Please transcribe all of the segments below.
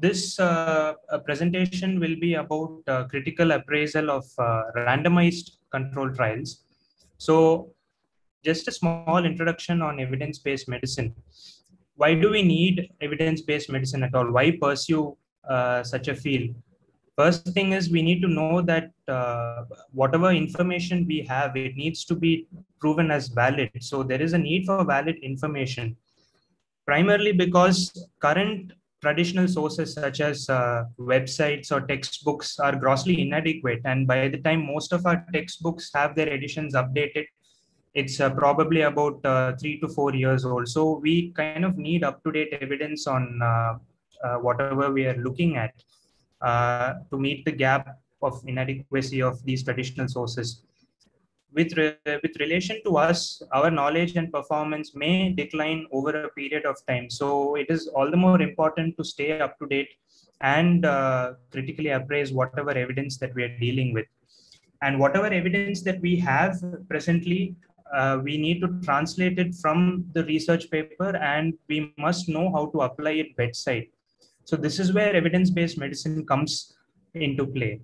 this presentation will be about critical appraisal of randomized control trials. So just a small introduction on evidence-based medicine. Why do we need evidence-based medicine at all? Why pursue such a field? First thing is we need to know that whatever information we have, it needs to be proven as valid. So there is a need for valid information, primarily because current traditional sources such as websites or textbooks are grossly inadequate. And by the time most of our textbooks have their editions updated, it's probably about 3 to 4 years old. So we kind of need up-to-date evidence on whatever we are looking at to meet the gap of inadequacy of these traditional sources. With relation to us, our knowledge and performance may decline over a period of time. So it is all the more important to stay up to date and critically appraise whatever evidence that we are dealing with. And whatever evidence that we have presently, we need to translate it from the research paper, and we must know how to apply it bedside. So this is where evidence-based medicine comes into play.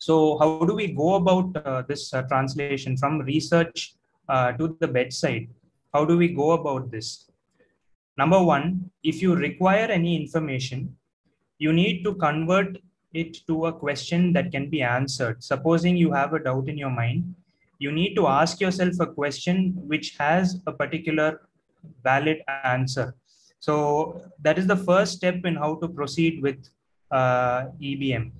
So how do we go about this translation from research to the bedside? How do we go about this? Number one, if you require any information, you need to convert it to a question that can be answered. Supposing you have a doubt in your mind, you need to ask yourself a question which has a particular valid answer. So that is the first step in how to proceed with EBM.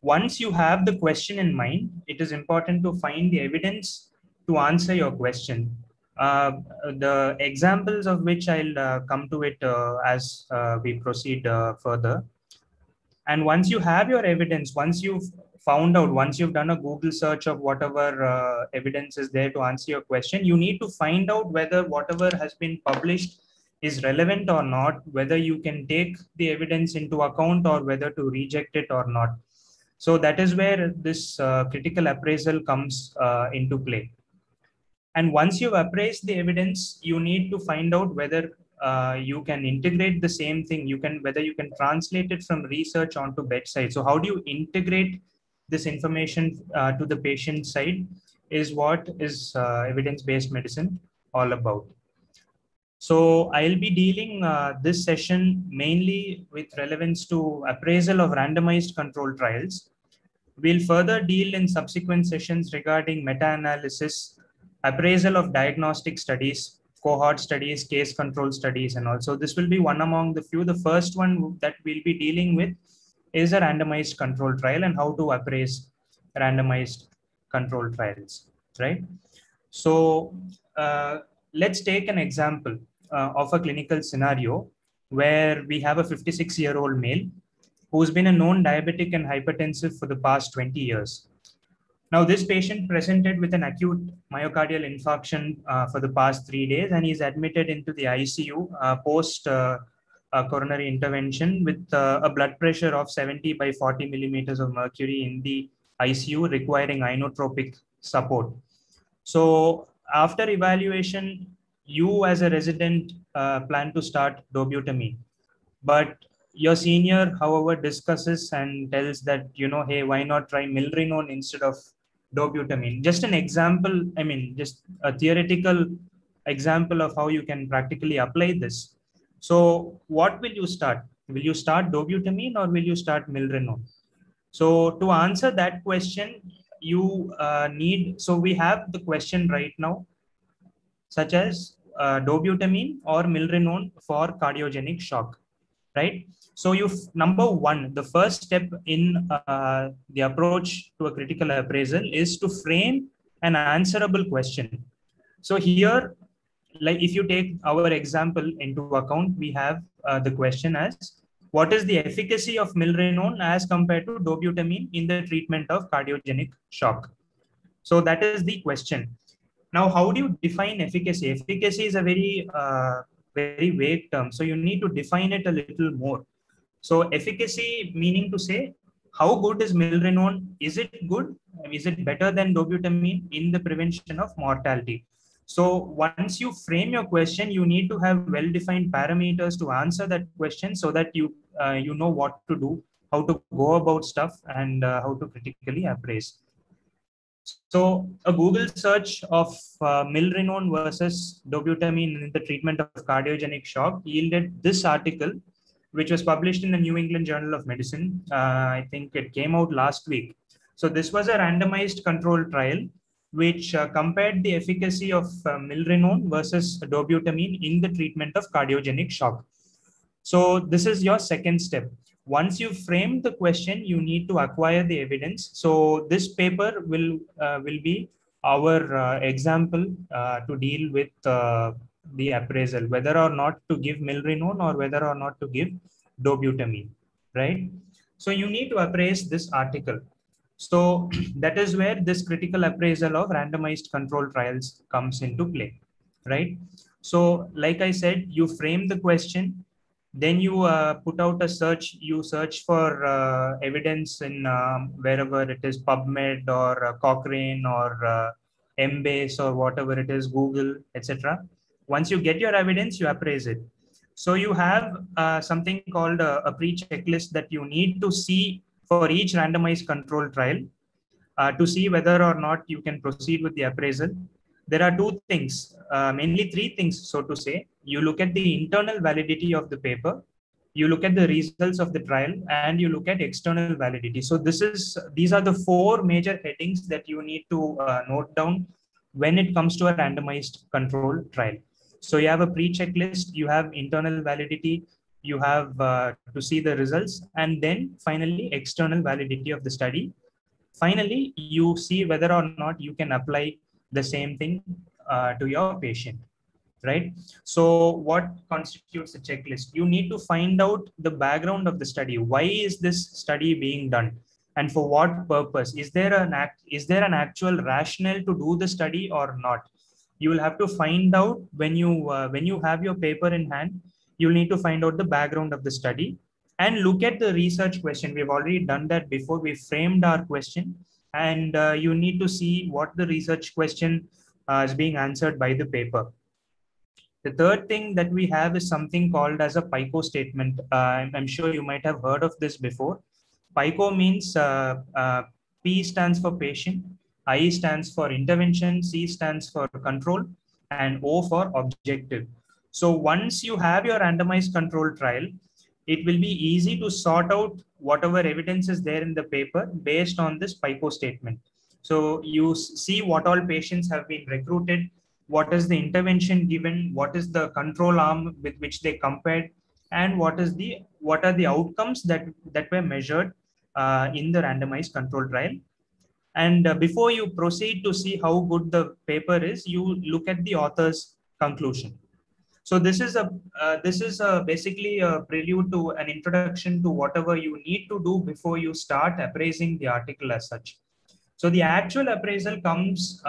Once you have the question in mind, it is important to find the evidence to answer your question. The examples of which I'll come to it as we proceed further. And once you have your evidence, once you've found out, once you've done a Google search of whatever evidence is there to answer your question, you need to find out whether whatever has been published is relevant or not, whether you can take the evidence into account or whether to reject it or not. So that is where this critical appraisal comes into play. And once you've appraised the evidence, you need to find out whether you can integrate the same thing, whether you can translate it from research onto bedside. So how do you integrate this information to the patient side is what is evidence-based medicine all about. So I'll be dealing this session mainly with relevance to appraisal of randomized control trials. We'll further deal in subsequent sessions regarding meta-analysis, appraisal of diagnostic studies, cohort studies, case control studies, and also this will be one among the few. The first one that we'll be dealing with is a randomized control trial and how to appraise randomized control trials, right? So let's take an example of a clinical scenario where we have a 56-year-old male who's been a known diabetic and hypertensive for the past 20 years. Now, this patient presented with an acute myocardial infarction for the past 3 days, and he's admitted into the ICU post coronary intervention with a blood pressure of 70 by 40 millimeters of mercury in the ICU, requiring inotropic support. So after evaluation, you as a resident plan to start dobutamine, but your senior, however, discusses and tells that, you know, hey, why not try milrinone instead of dobutamine? Just an example, I mean, just a theoretical example of how you can practically apply this. So what will you start? Will you start dobutamine or will you start milrinone? So to answer that question, you need, so we have the question right now, such as dobutamine or milrinone for cardiogenic shock, right? So number one, the first step in the approach to a critical appraisal is to frame an answerable question. So here, like if you take our example into account, we have the question as, what is the efficacy of milrinone as compared to dobutamine in the treatment of cardiogenic shock? So that is the question. Now, how do you define efficacy? Efficacy is a very vague term. So you need to define it a little more. So efficacy meaning to say, how good is milrinone? Is it good? Is it better than dobutamine in the prevention of mortality? So once you frame your question, you need to have well-defined parameters to answer that question so that you, you know what to do, how to go about stuff, and how to critically appraise. So a Google search of milrinone versus dobutamine in the treatment of cardiogenic shock yielded this article, which was published in the New England Journal of Medicine. I think it came out last week. So this was a randomized control trial, which compared the efficacy of milrinone versus dobutamine in the treatment of cardiogenic shock. So this is your second step. Once you've framed the question, you need to acquire the evidence. So this paper will be our example to deal with the appraisal, whether or not to give milrinone or whether or not to give dobutamine, right? So you need to appraise this article. So that is where this critical appraisal of randomized control trials comes into play, right? So like I said, you frame the question, then you put out a search, you search for evidence in wherever it is, PubMed or Cochrane or Embase or whatever it is, Google, etc. Once you get your evidence, you appraise it. So you have something called a pre-checklist that you need to see for each randomized control trial to see whether or not you can proceed with the appraisal. There are two things, mainly three things, so to say. You look at the internal validity of the paper, you look at the results of the trial, and you look at external validity. So this is, these are the four major headings that you need to note down when it comes to a randomized control trial. So you have a pre-checklist, you have internal validity, you have to see the results, and then finally external validity of the study. Finally, you see whether or not you can apply the same thing to your patient, right? So what constitutes a checklist? You need to find out the background of the study. Why is this study being done? And for what purpose? Is there an actual rationale to do the study or not? You will have to find out when you have your paper in hand. You'll need to find out the background of the study and look at the research question. We've already done that before. We framed our question, and you need to see what the research question is being answered by the paper. The third thing that we have is something called as a PICO statement. I'm sure you might have heard of this before. PICO means P stands for patient, I stands for intervention, C stands for control, and O for objective. So once you have your randomized control trial, it will be easy to sort out whatever evidence is there in the paper based on this PICO statement. So you see what all patients have been recruited, what is the intervention given, what is the control arm with which they compared, and what are the outcomes that were measured in the randomized control trial. And before you proceed to see how good the paper is, you look at the author's conclusion. So this is basically a prelude to an introduction to whatever you need to do before you start appraising the article as such. So the actual appraisal comes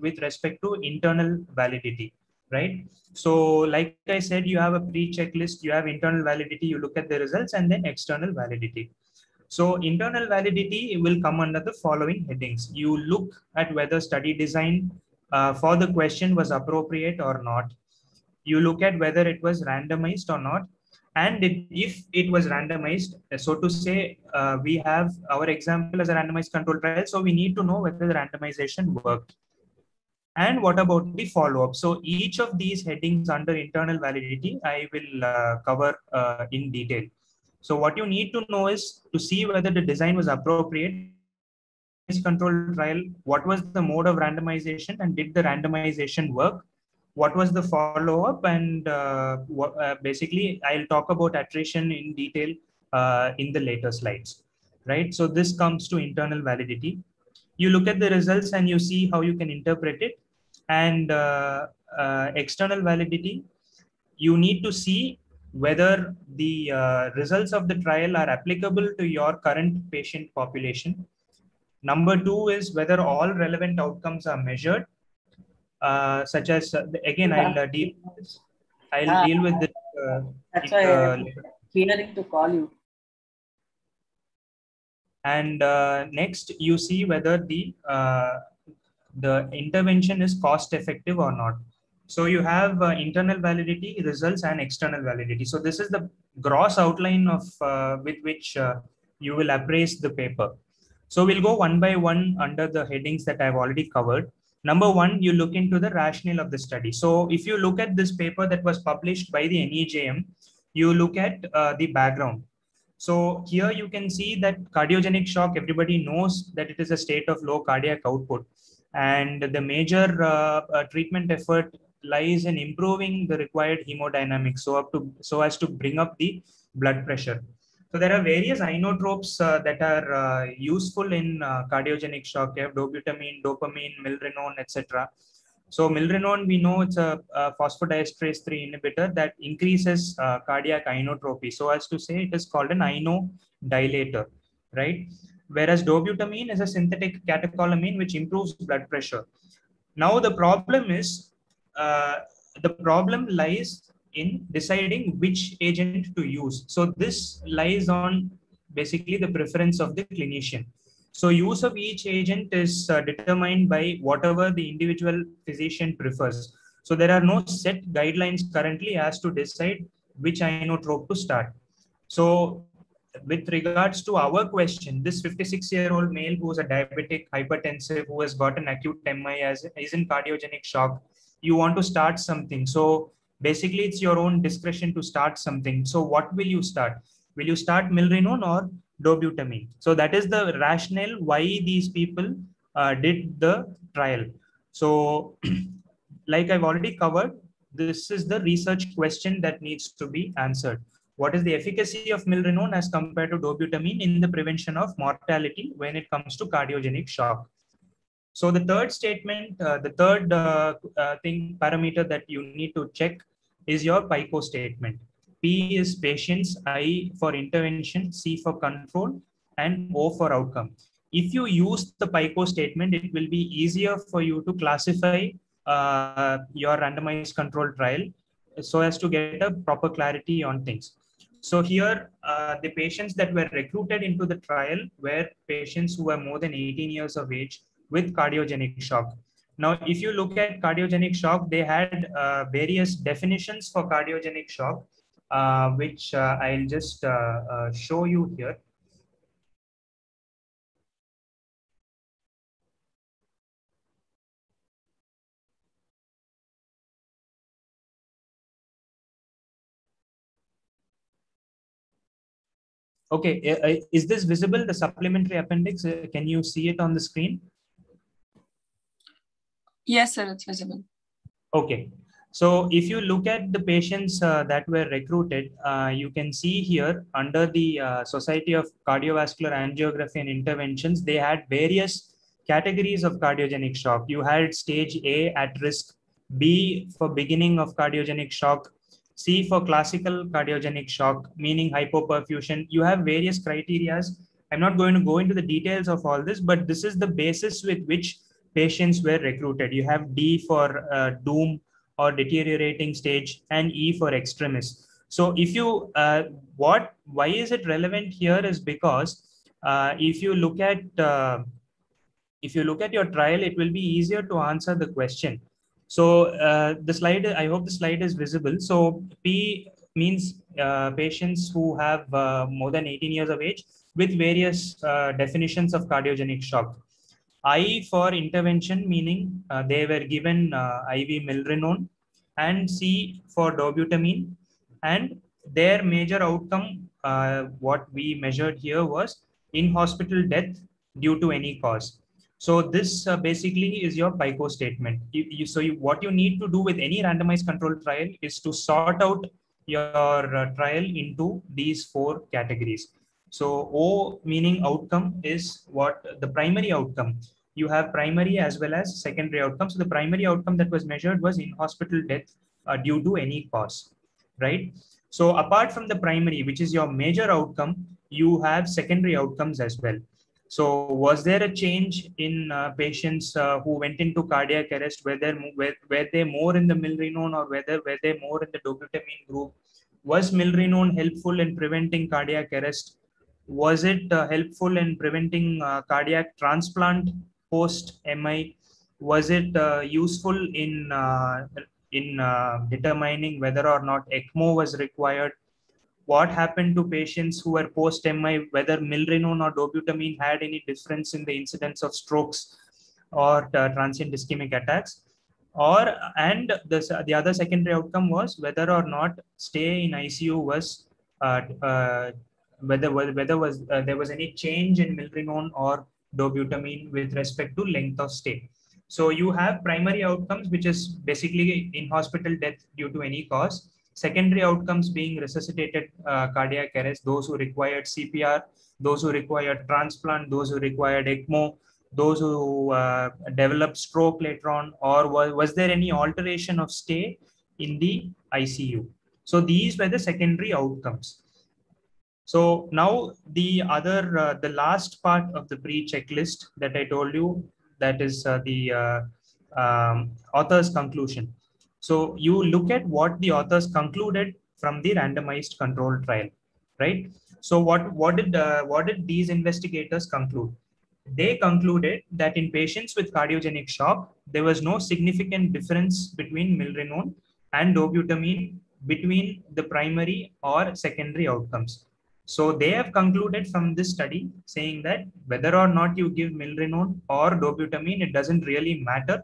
with respect to internal validity, right? So like I said, you have a pre-checklist, you have internal validity, you look at the results, and then external validity. So internal validity will come under the following headings. You look at whether study design for the question was appropriate or not. You look at whether it was randomized or not, and if it was randomized, so to say, we have our example as a randomized control trial, so we need to know whether the randomization worked. And what about the follow-up? So each of these headings under internal validity, I will cover in detail. So what you need to know is to see whether the design was appropriate, control trial, what was the mode of randomization, and did the randomization work? What was the follow-up? And basically, I'll talk about attrition in detail in the later slides, right? So this comes to internal validity. You look at the results and you see how you can interpret it. And external validity, you need to see whether the results of the trial are applicable to your current patient population. Number two is whether all relevant outcomes are measured. Such as again, I'll deal with this. That's why I'm fearing to call you. And next, you see whether the intervention is cost effective or not. So you have internal validity results and external validity. So this is the gross outline of with which you will appraise the paper. So we'll go one by one under the headings that I've already covered. Number one, you look into the rationale of the study. So if you look at this paper that was published by the NEJM, you look at the background. So here you can see that cardiogenic shock, everybody knows that it is a state of low cardiac output. And the major treatment effort lies in improving the required hemodynamics so as to bring up the blood pressure. So there are various inotropes that are useful in cardiogenic shock. You have dobutamine, dopamine, milrinone, etc. So milrinone, we know it's a phosphodiesterase 3 inhibitor that increases cardiac inotropy. So as to say, it is called an inodilator, right? Whereas dobutamine is a synthetic catecholamine which improves blood pressure. Now the problem lies in deciding which agent to use. So this lies on basically the preference of the clinician. So use of each agent is determined by whatever the individual physician prefers. So there are no set guidelines currently as to decide which inotrope to start. So with regards to our question, this 56-year-old male who is a diabetic, hypertensive, who has got an acute MI, is in cardiogenic shock, you want to start something. So basically, it's your own discretion to start something. So what will you start? Will you start milrinone or dobutamine? So that is the rationale why these people did the trial. So like I've already covered, this is the research question that needs to be answered. What is the efficacy of milrinone as compared to dobutamine in the prevention of mortality when it comes to cardiogenic shock? So the third statement, the third parameter that you need to check is your PICO statement. P is patients, I for intervention, C for control, and O for outcome. If you use the PICO statement, it will be easier for you to classify your randomized control trial so as to get a proper clarity on things. So here, the patients that were recruited into the trial were patients who were more than 18 years of age with cardiogenic shock. Now, if you look at cardiogenic shock, they had various definitions for cardiogenic shock, which I'll just show you here. Okay, is this visible, the supplementary appendix? Can you see it on the screen? Yes, sir, it's visible. Okay. So if you look at the patients that were recruited, you can see here under the Society of Cardiovascular Angiography and Interventions, they had various categories of cardiogenic shock. You had stage A at risk, B for beginning of cardiogenic shock, C for classical cardiogenic shock, meaning hypoperfusion. You have various criteria. I'm not going to go into the details of all this, but this is the basis with which patients were recruited. You have D for doom or deteriorating stage, and E for extremist. So if you, why is it relevant here is because if you look at your trial, it will be easier to answer the question. So the slide, I hope the slide is visible. So P means patients who have more than 18 years of age with various definitions of cardiogenic shock. I for intervention, meaning they were given IV milrinone, and C for dobutamine, and their major outcome, what we measured here was in-hospital death due to any cause. So this basically is your PICO statement. What you need to do with any randomized control trial is to sort out your trial into these four categories. So O meaning outcome is what the primary outcome. You have primary as well as secondary outcome. So the primary outcome that was measured was in-hospital death due to any cause, right? So apart from the primary, which is your major outcome, you have secondary outcomes as well. So was there a change in patients who went into cardiac arrest? Were they more in the milrinone, or were they more in the dobutamine group? Was milrinone helpful in preventing cardiac arrest? Was it helpful in preventing cardiac transplant post-MI? was it useful in determining whether or not ECMO was required? What happened to patients who were post-MI, whether milrinone or dobutamine had any difference in the incidence of strokes or transient ischemic attacks? Or, and the other secondary outcome was whether or not stay in ICU was, whether there was any change in milrinone or dobutamine with respect to length of stay. So you have primary outcomes, which is basically in-hospital death due to any cause. Secondary outcomes being resuscitated cardiac arrest, those who required CPR, those who required transplant, those who required ECMO, those who developed stroke later on, or was there any alteration of stay in the ICU? So these were the secondary outcomes. So now the other, the last part of the pre-checklist that I told you, that is the author's conclusion. So you look at what the authors concluded from the randomized control trial, right? So what did these investigators conclude? They concluded that in patients with cardiogenic shock, there was no significant difference between milrinone and dobutamine between the primary or secondary outcomes. So they have concluded from this study saying that whether or not you give milrinone or dobutamine, it doesn't really matter.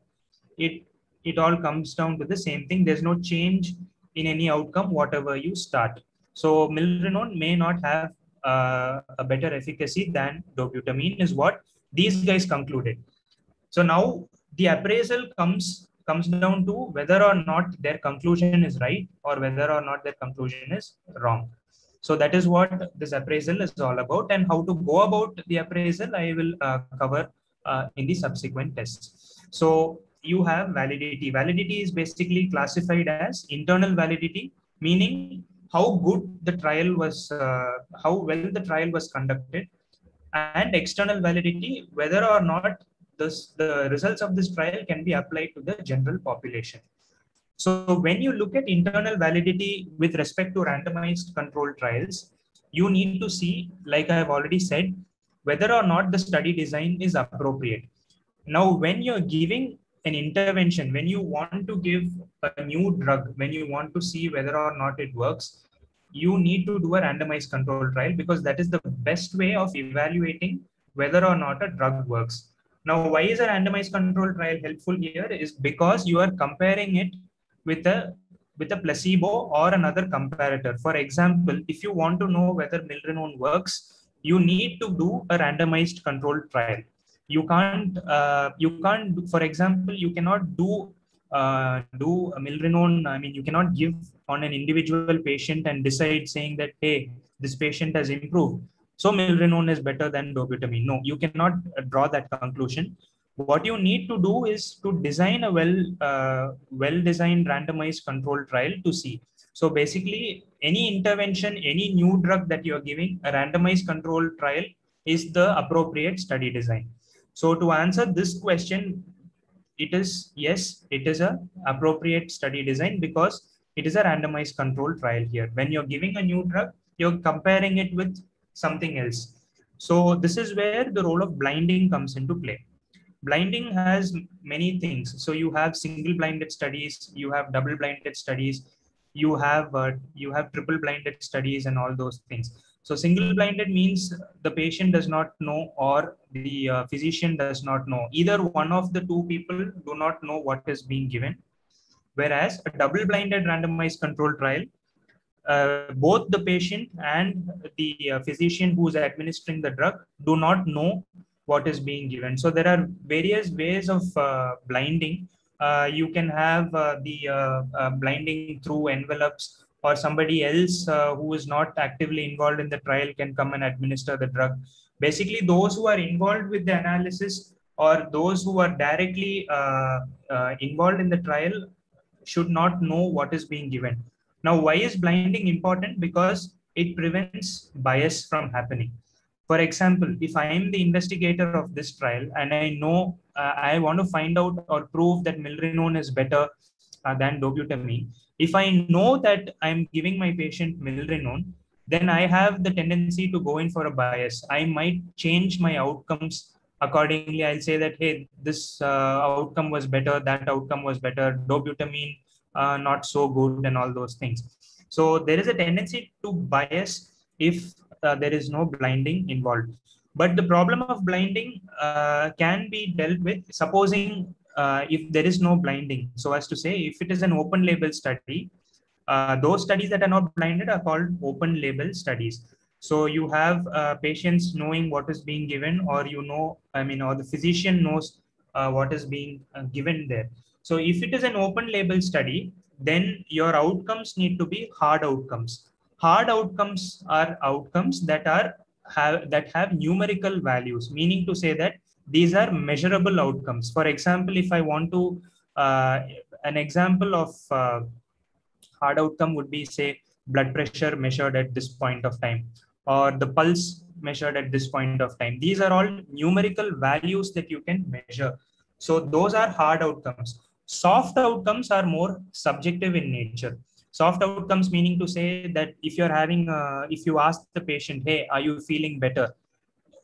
It all comes down to the same thing. There's no change in any outcome, whatever you start. So milrinone may not have a better efficacy than dobutamine is what these guys concluded. So now the appraisal comes down to whether or not their conclusion is right or whether or not their conclusion is wrong. So that is what this appraisal is all about, and how to go about the appraisal I will cover in the subsequent tests. So you have validity. Validity is basically classified as internal validity, meaning how good the trial was, how well the trial was conducted, and external validity, whether or not the results of this trial can be applied to the general population. So when you look at internal validity with respect to randomized control trials, you need to see, like I have already said, whether or not the study design is appropriate. Now, when you're giving an intervention, when you want to give a new drug, when you want to see whether or not it works, you need to do a randomized control trial, because that is the best way of evaluating whether or not a drug works. Now, why is a randomized control trial helpful here is because you are comparing it with a placebo or another comparator. For example, if you want to know whether milrinone works, you need to do a randomized control trial. You can't, for example, you cannot do a milrinone. I mean, you cannot give on an individual patient and decide saying that, hey, this patient has improved, so milrinone is better than dobutamine. No, you cannot draw that conclusion. What you need to do is to design a well-designed randomized control trial to see. So basically, any intervention, any new drug that you are giving, a randomized control trial is the appropriate study design. So to answer this question, it is yes, it is an appropriate study design because it is a randomized control trial here. When you're giving a new drug, you're comparing it with something else. So this is where the role of blinding comes into play. Blinding has many things. So you have single-blinded studies, you have double-blinded studies, you have triple-blinded studies and all those things. So single-blinded means the patient does not know or the physician does not know. Either one of the two people do not know what is being given. Whereas a double-blinded randomized control trial, both the patient and the physician who is administering the drug do not know what is being given. So there are various ways of blinding. You can have the blinding through envelopes, or somebody else who is not actively involved in the trial can come and administer the drug. Basically, those who are involved with the analysis or those who are directly involved in the trial should not know what is being given. Now, why is blinding important? Because it prevents bias from happening. For example, if I am the investigator of this trial and I know I want to find out or prove that milrinone is better than dobutamine, if I know that I'm giving my patient milrinone, then I have the tendency to go in for a bias. I might change my outcomes accordingly, I'll say that, hey, this outcome was better, that outcome was better, dobutamine not so good, and all those things. So there is a tendency to bias if there is no blinding involved. But the problem of blinding can be dealt with, supposing if there is no blinding. So as to say, if it is an open label study, those studies that are not blinded are called open label studies. So you have patients knowing what is being given, or or the physician knows what is being given there. So if it is an open label study, then your outcomes need to be hard outcomes. Hard outcomes are outcomes that have numerical values, meaning to say that these are measurable outcomes. For example, if I want to, an example of hard outcome would be, say, blood pressure measured at this point of time, or the pulse measured at this point of time. These are all numerical values that you can measure. So those are hard outcomes. Soft outcomes are more subjective in nature. Soft outcomes meaning to say that if you're having, if you ask the patient, hey, are you feeling better?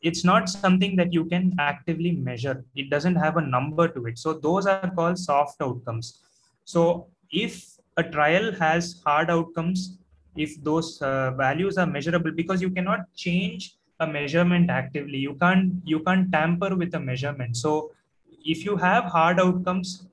It's not something that you can actively measure. It doesn't have a number to it. So those are called soft outcomes. So if a trial has hard outcomes, if those values are measurable, because you cannot change a measurement actively, you can't tamper with a measurement. So if you have hard outcomes,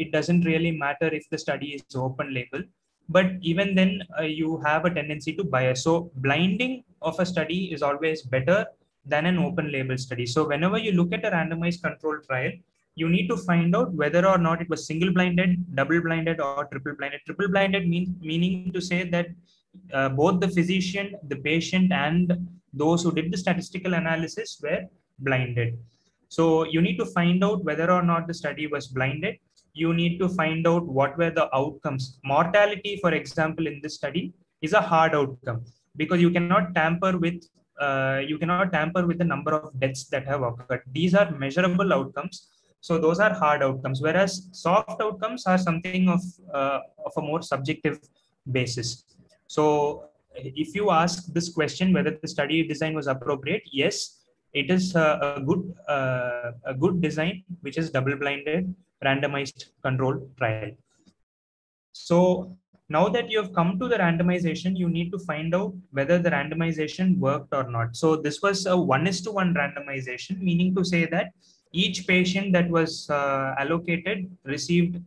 it doesn't really matter if the study is open label, but even then you have a tendency to bias. So blinding of a study is always better than an open label study. So whenever you look at a randomized controlled trial, you need to find out whether or not it was single blinded, double blinded, or triple blinded. Triple blinded meaning to say that both the physician, the patient, and those who did the statistical analysis were blinded. So you need to find out whether or not the study was blinded. You need to find out what were the outcomes. Mortality, for example, in this study is a hard outcome because you cannot tamper with the number of deaths that have occurred. These are measurable outcomes. So those are hard outcomes, whereas soft outcomes are something of a more subjective basis. So if you ask this question, whether the study design was appropriate, yes, it is a good design, which is double-blinded, randomized controlled trial. So now that you have come to the randomization, you need to find out whether the randomization worked or not. So this was a 1:1 randomization, meaning to say that each patient that was allocated received,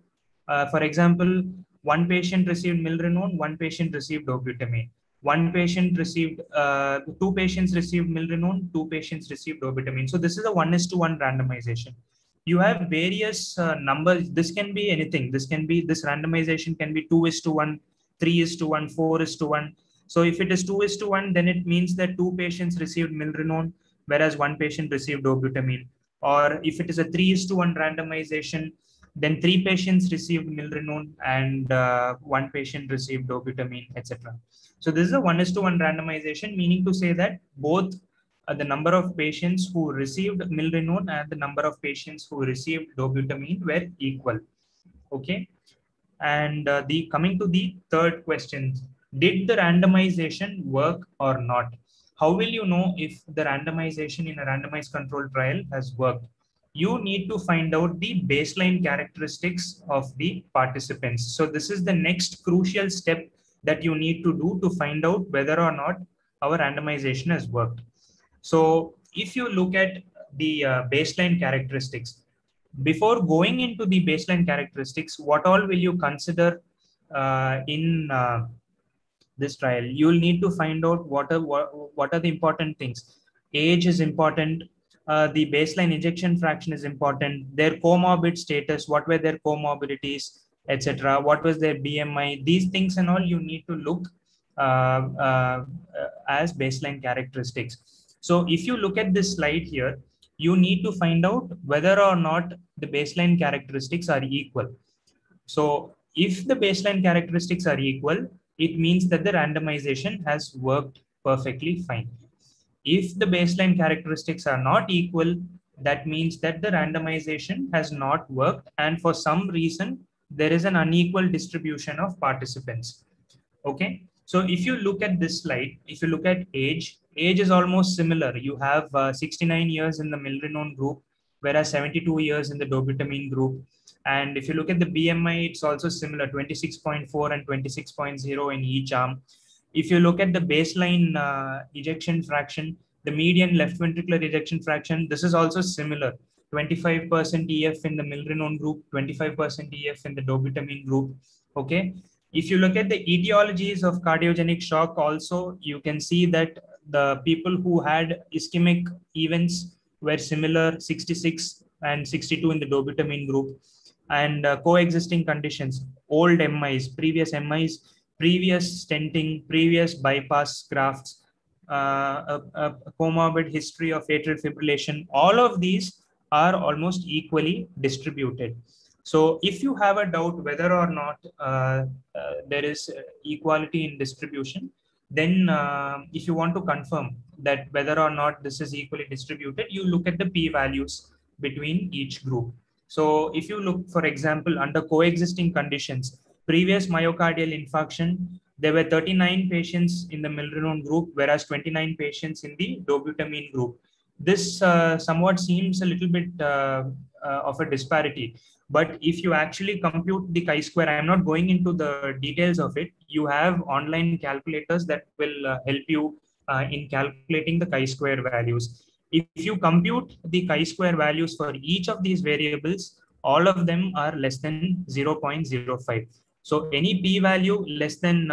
for example, one patient received milrinone, one patient received dobutamine. Two patients received milrinone, two patients received dobutamine. So this is a 1:1 randomization. You have various numbers. This can be anything. This randomization can be 2:1, 3:1, 4:1. So if it is 2:1, then it means that two patients received milrinone, whereas one patient received dobutamine. Or if it is a 3:1 randomization, then three patients received milrinone and one patient received dobutamine, etc. So this is a 1:1 randomization, meaning to say that both the number of patients who received milrinone and the number of patients who received dobutamine were equal. Okay. And coming to the third question, did the randomization work or not? How will you know if the randomization in a randomized controlled trial has worked? You need to find out the baseline characteristics of the participants. So this is the next crucial step that you need to do to find out whether or not our randomization has worked. So if you look at the baseline characteristics, before going into the baseline characteristics, what all will you consider in this trial? You'll need to find out what are the important things. Age is important. The baseline ejection fraction is important. Their comorbid status, what were their comorbidities, etc. What was their BMI? These things and all you need to look as baseline characteristics. So if you look at this slide here, you need to find out whether or not the baseline characteristics are equal. So if the baseline characteristics are equal, it means that the randomization has worked perfectly fine. If the baseline characteristics are not equal, that means that the randomization has not worked, and for some reason, there is an unequal distribution of participants. Okay. So if you look at this slide, if you look at age, age is almost similar. You have 69 years in the milrinone group, whereas 72 years in the dobutamine group. And if you look at the BMI, it's also similar, 26.4 and 26.0 in each arm. If you look at the baseline ejection fraction, the median left ventricular ejection fraction, this is also similar. 25% EF in the milrinone group, 25% EF in the dobutamine group. Okay. If you look at the etiologies of cardiogenic shock also, you can see that the people who had ischemic events were similar, 66 and 62 in the dobutamine group. And coexisting conditions, old MIs, previous stenting, previous bypass grafts, a comorbid history of atrial fibrillation, all of these are almost equally distributed. So if you have a doubt whether or not there is equality in distribution, then if you want to confirm that whether or not this is equally distributed, you look at the p-values between each group. So if you look, for example, under coexisting conditions, previous myocardial infarction, there were 39 patients in the milrinone group, whereas 29 patients in the dobutamine group. This somewhat seems a little bit of a disparity. But if you actually compute the chi-square, I'm not going into the details of it. You have online calculators that will help you in calculating the chi-square values. If you compute the chi-square values for each of these variables, all of them are less than 0.05. So any p-value less than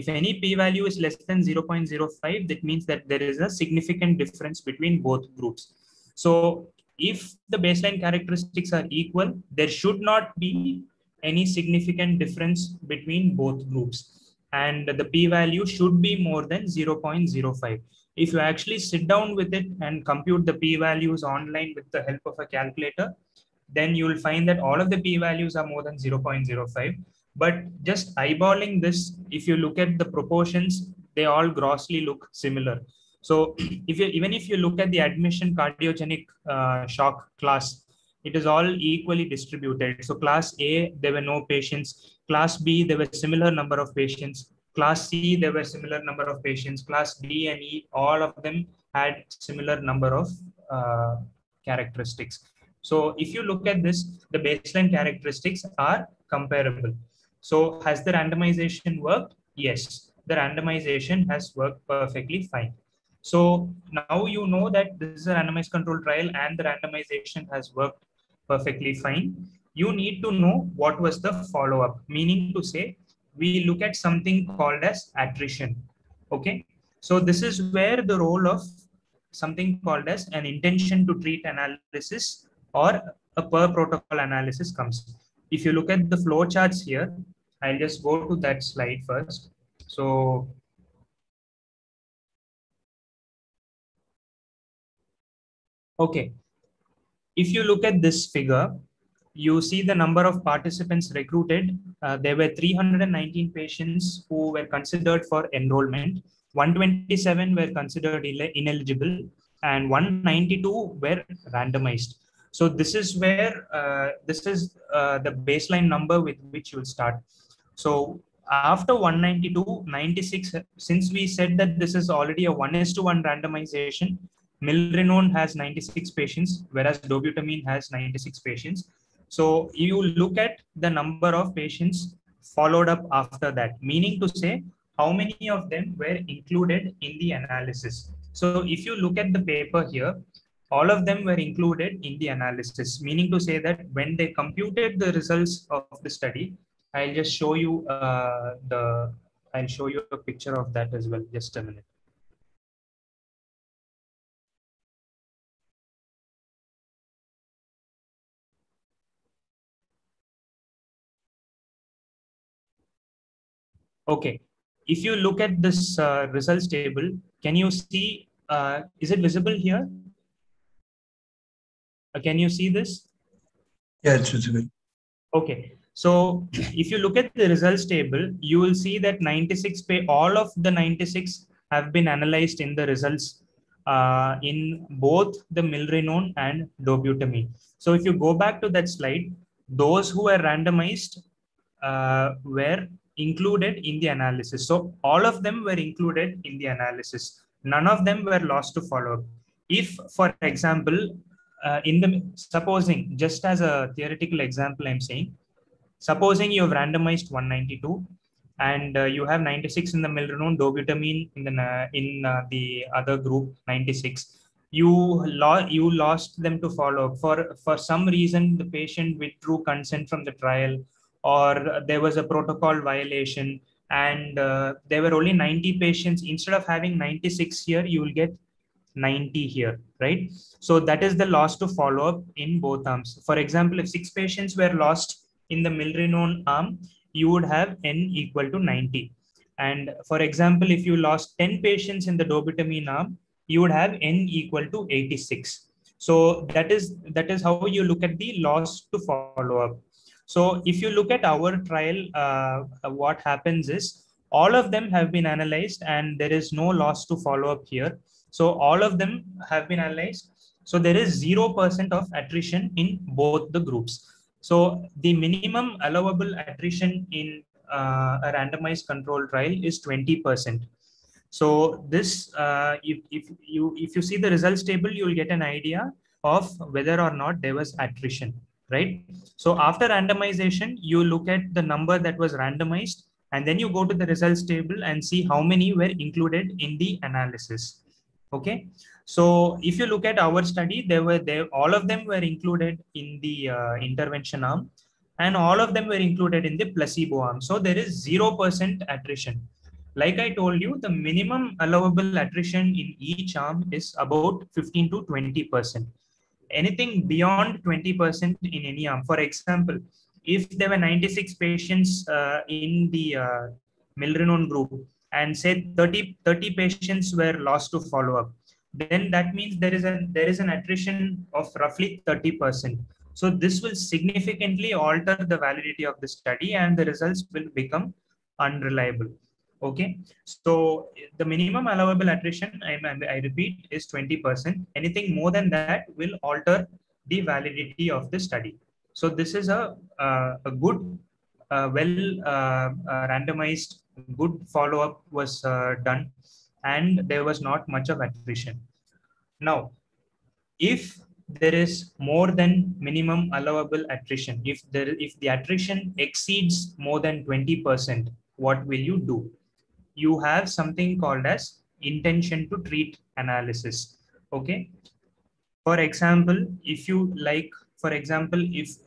if any p-value is less than 0.05, that means that there is a significant difference between both groups. So if the baseline characteristics are equal, there should not be any significant difference between both groups. And the p-value should be more than 0.05. If you actually sit down with it and compute the p-values online with the help of a calculator, then you will find that all of the p-values are more than 0.05. But just eyeballing this, if you look at the proportions, they all grossly look similar. So if you, even if you look at the admission cardiogenic shock class, it is all equally distributed. So class A, there were no patients. Class B, there were similar number of patients. Class C, there were similar number of patients. Class D and E, all of them had similar number of characteristics. So if you look at this, the baseline characteristics are comparable. So has the randomization worked? Yes, the randomization has worked perfectly fine. So now you know that this is a randomized control trial and the randomization has worked perfectly fine. You need to know what was the follow-up, meaning to say, we look at something called as attrition. Okay. So this is where the role of something called as an intention to treat analysis or a per protocol analysis comes. If you look at the flow charts here, I'll just go to that slide first. So okay, if you look at this figure, you see the number of participants recruited. There were 319 patients who were considered for enrollment, 127 were considered ineligible, and 192 were randomized. So this is where, this is the baseline number with which you'll start. So after 192, 96, since we said that this is already a 1:1 randomization, milrinone has 96 patients, whereas dobutamine has 96 patients. So you look at the number of patients followed up after that, meaning to say how many of them were included in the analysis. So if you look at the paper here, all of them were included in the analysis, meaning to say that when they computed the results of the study, I'll just show you I'll show you a picture of that as well. Just a minute. Okay, if you look at this results table, can you see, is it visible here? Can you see this? Yeah, it's visible. Okay, so if you look at the results table, you will see that all of the 96 have been analyzed in the results in both the milrinone and dobutamine. So if you go back to that slide, those who were randomized were included in the analysis. So all of them were included in the analysis. None of them were lost to follow-up. If, for example, supposing, just as a theoretical example, I'm saying, supposing you have randomized 192 and you have 96 in the milrinone, dobutamine in the other group 96. You lost them to follow-up. For some reason, the patient withdrew consent from the trial, or there was a protocol violation, and there were only 90 patients. Instead of having 96 here, you will get 90 here, right? So that is the loss to follow-up in both arms. For example, if 6 patients were lost in the milrinone arm, you would have N equal to 90. And for example, if you lost 10 patients in the dobutamine arm, you would have N equal to 86. So that is how you look at the loss to follow-up. So if you look at our trial, what happens is all of them have been analyzed and there is no loss to follow-up here. So all of them have been analyzed. So there is 0% of attrition in both the groups. So the minimum allowable attrition in a randomized control trial is 20%. So this, if you see the results table, you will get an idea of whether or not there was attrition, right? So after randomization, you look at the number that was randomized, and then you go to the results table and see how many were included in the analysis. Okay. So if you look at our study, all of them were included in the intervention arm, and all of them were included in the placebo arm. So there is 0% attrition. Like I told you, the minimum allowable attrition in each arm is about 15 to 20%. Anything beyond 20% in any arm. For example, if there were 96 patients in the milrinone group and say 30 patients were lost to follow-up, then that means there is an attrition of roughly 30%. So this will significantly alter the validity of the study and the results will become unreliable. Okay, so the minimum allowable attrition, I repeat, is 20%. Anything more than that will alter the validity of the study. So this is a good, randomized, good follow-up was done, and there was not much of attrition. Now, if there is more than minimum allowable attrition, if the attrition exceeds more than 20%, what will you do? You have something called as intention to treat analysis. Okay. For example, if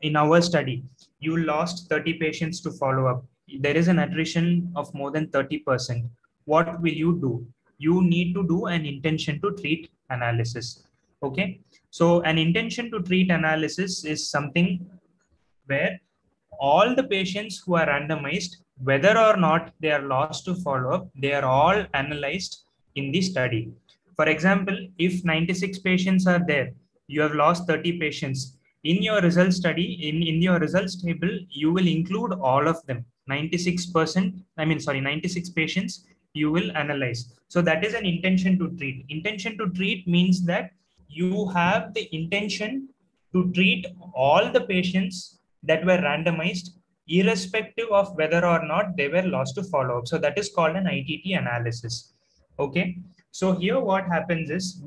in our study, you lost 30 patients to follow up, there is an attrition of more than 30%. What will you do? You need to do an intention to treat analysis. Okay. So an intention to treat analysis is something where all the patients who are randomized, whether or not they are lost to follow-up, they are all analyzed in the study. For example, if 96 patients are there, you have lost 30 patients. In your results study, in your results table, you will include all of them. 96 patients you will analyze. So that is an intention to treat. Intention to treat means that you have the intention to treat all the patients that were randomized, irrespective of whether or not they were lost to follow-up. So that is called an ITT analysis. Okay. So here what happens is,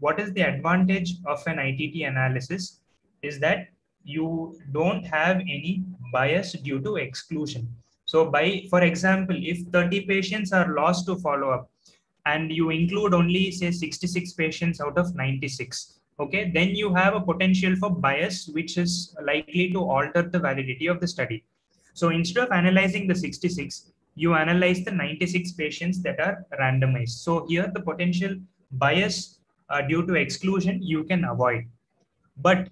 what is the advantage of an ITT analysis is that you don't have any bias due to exclusion. So for example, if 30 patients are lost to follow-up and you include only say 66 patients out of 96, okay, then you have a potential for bias, which is likely to alter the validity of the study. So instead of analyzing the 66, you analyze the 96 patients that are randomized. So here the potential bias due to exclusion you can avoid. But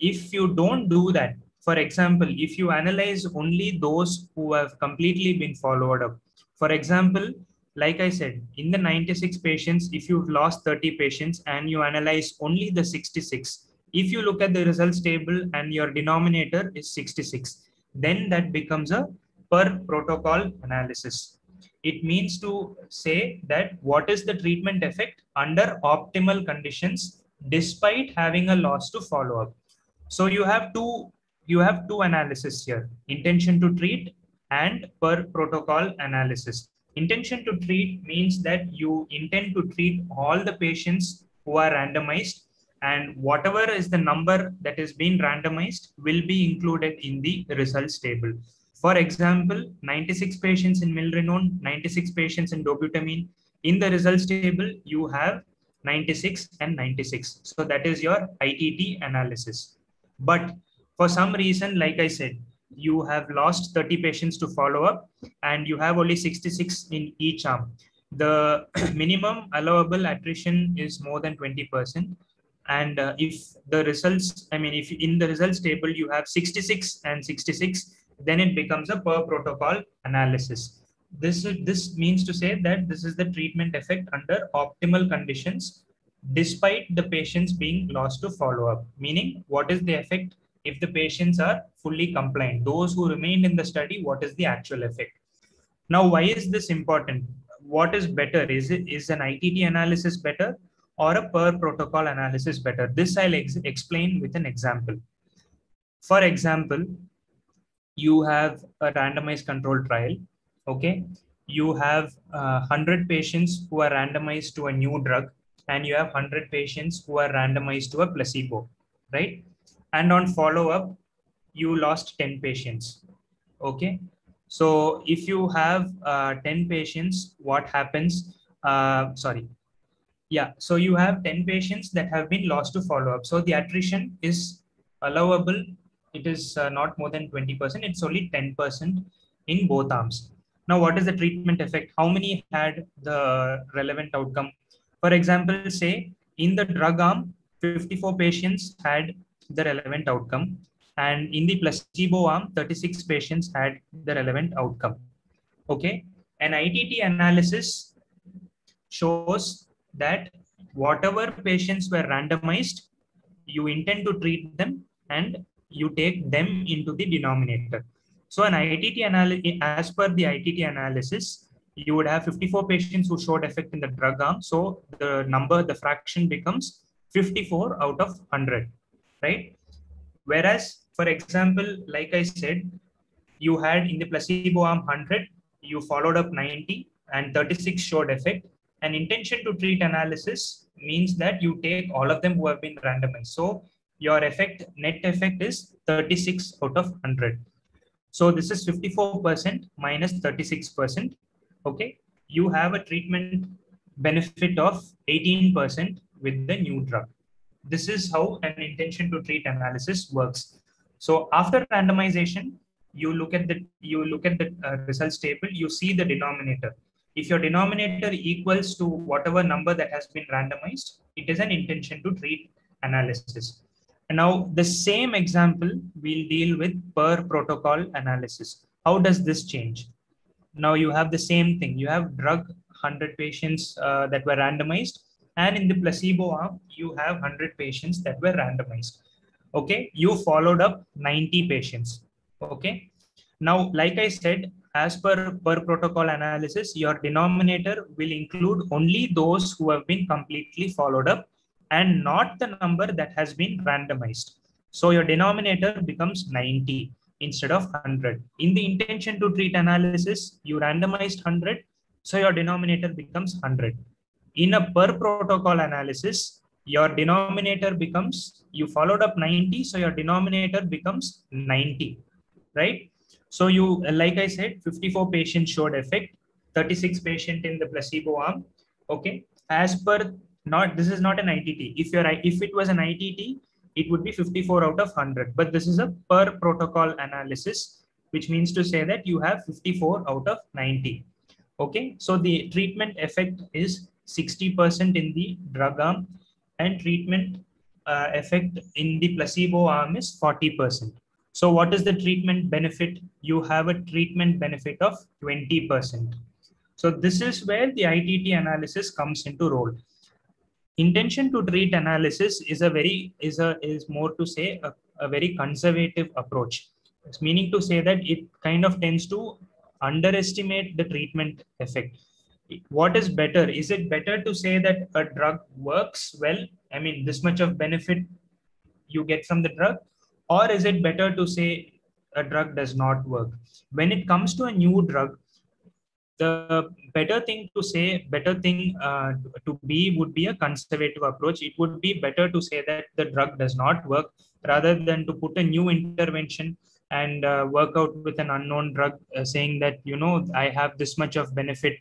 if you don't do that, for example, if you analyze only those who have completely been followed up, for example, like I said, in the 96 patients, if you've lost 30 patients and you analyze only the 66, if you look at the results table and your denominator is 66, then that becomes a per protocol analysis. It means to say that what is the treatment effect under optimal conditions despite having a loss to follow up. So you have two analyses here, intention to treat and per protocol analysis. Intention to treat means that you intend to treat all the patients who are randomized, and whatever is the number that is being randomized will be included in the results table. For example, 96 patients in milrinone, 96 patients in dobutamine. In the results table, you have 96 and 96. So that is your ITT analysis. But for some reason, like I said, you have lost 30 patients to follow up and you have only 66 in each arm. The minimum allowable attrition is more than 20%. And if the results, if in the results table you have 66 and 66, then it becomes a per protocol analysis. This means to say that this is the treatment effect under optimal conditions, despite the patients being lost to follow up. Meaning, what is the effect if the patients are fully compliant? Those who remained in the study, what is the actual effect? Now, why is this important? What is better? Is an ITT analysis better or a per protocol analysis better? This I'll explain with an example. For example, you have a randomized control trial. Okay, you have 100 patients who are randomized to a new drug, and you have 100 patients who are randomized to a placebo, right? And on follow-up, you lost 10 patients. Okay, so if you have 10 patients, what happens? So you have 10 patients that have been lost to follow-up. So the attrition is allowable. It is not more than 20%. It's only 10% in both arms. Now, what is the treatment effect? How many had the relevant outcome? For example, say in the drug arm, 54 patients had the relevant outcome. And in the placebo arm, 36 patients had the relevant outcome. Okay. An ITT analysis shows that whatever patients were randomized, you intend to treat them and you take them into the denominator. So an ITT analysis, as per the ITT analysis, you would have 54 patients who showed effect in the drug arm. So the number, the fraction becomes 54 out of 100, right? Whereas, for example, like I said, you had in the placebo arm 100, you followed up 90 and 36 showed effect. An intention to treat analysis means that you take all of them who have been randomized. So your effect, net effect is 36 out of 100. So this is 54% minus 36%. Okay. You have a treatment benefit of 18% with the new drug. This is how an intention to treat analysis works. So after randomization, you look at the results table, you see the denominator. If your denominator equals to whatever number that has been randomized, it is an intention to treat analysis. And now the same example we'll deal with per protocol analysis. How does this change? Now you have the same thing. You have drug 100 patients that were randomized, and in the placebo arm, you have 100 patients that were randomized. Okay, you followed up 90 patients. Okay, now like I said, as per protocol analysis, your denominator will include only those who have been completely followed up and not the number that has been randomized. So your denominator becomes 90 instead of 100. In the intention to treat analysis, you randomized 100, so your denominator becomes 100. In a per protocol analysis, your denominator becomes, you followed up 90, so your denominator becomes 90, right? So you, like I said, 54 patients showed effect, 36 patients in the placebo arm. Okay, as per, this is not an ITT. If it was an ITT, it would be 54 out of 100. But this is a per protocol analysis, which means to say that you have 54 out of 90. Okay, so the treatment effect is 60% in the drug arm, and treatment effect in the placebo arm is 40%. So what is the treatment benefit? You have a treatment benefit of 20%. So this is where the ITT analysis comes into role. Intention to treat analysis is more to say a very conservative approach. It's meaning to say that it kind of tends to underestimate the treatment effect. What is better? Is it better to say that a drug works well? I mean, this much of benefit you get from the drug. Or is it better to say a drug does not work. When it comes to a new drug, the better thing to say, better thing to be would be a conservative approach. It would be better to say that the drug does not work rather than to put a new intervention and work out with an unknown drug saying that, you know, I have this much of benefit,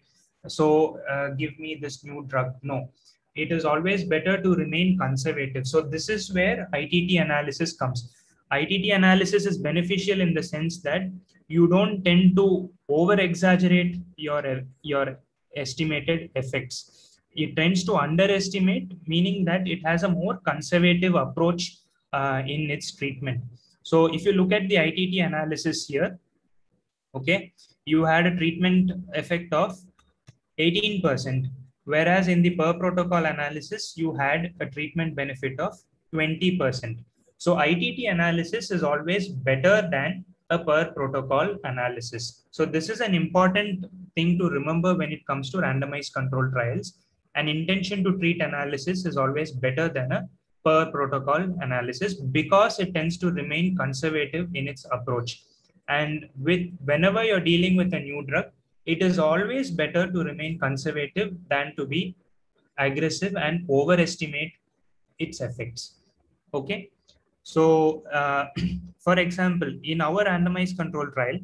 so give me this new drug. No, it is always better to remain conservative. So this is where ITT analysis comes. ITT analysis is beneficial in the sense that you don't tend to over-exaggerate your estimated effects. It tends to underestimate, meaning that it has a more conservative approach in its treatment. So if you look at the ITT analysis here, okay, you had a treatment effect of 18%, whereas in the per protocol analysis, you had a treatment benefit of 20%. So ITT analysis is always better than a per protocol analysis. So this is an important thing to remember when it comes to randomized control trials. An intention to treat analysis is always better than a per protocol analysis because it tends to remain conservative in its approach. And whenever you're dealing with a new drug, it is always better to remain conservative than to be aggressive and overestimate its effects. Okay. So, for example, in our randomized control trial,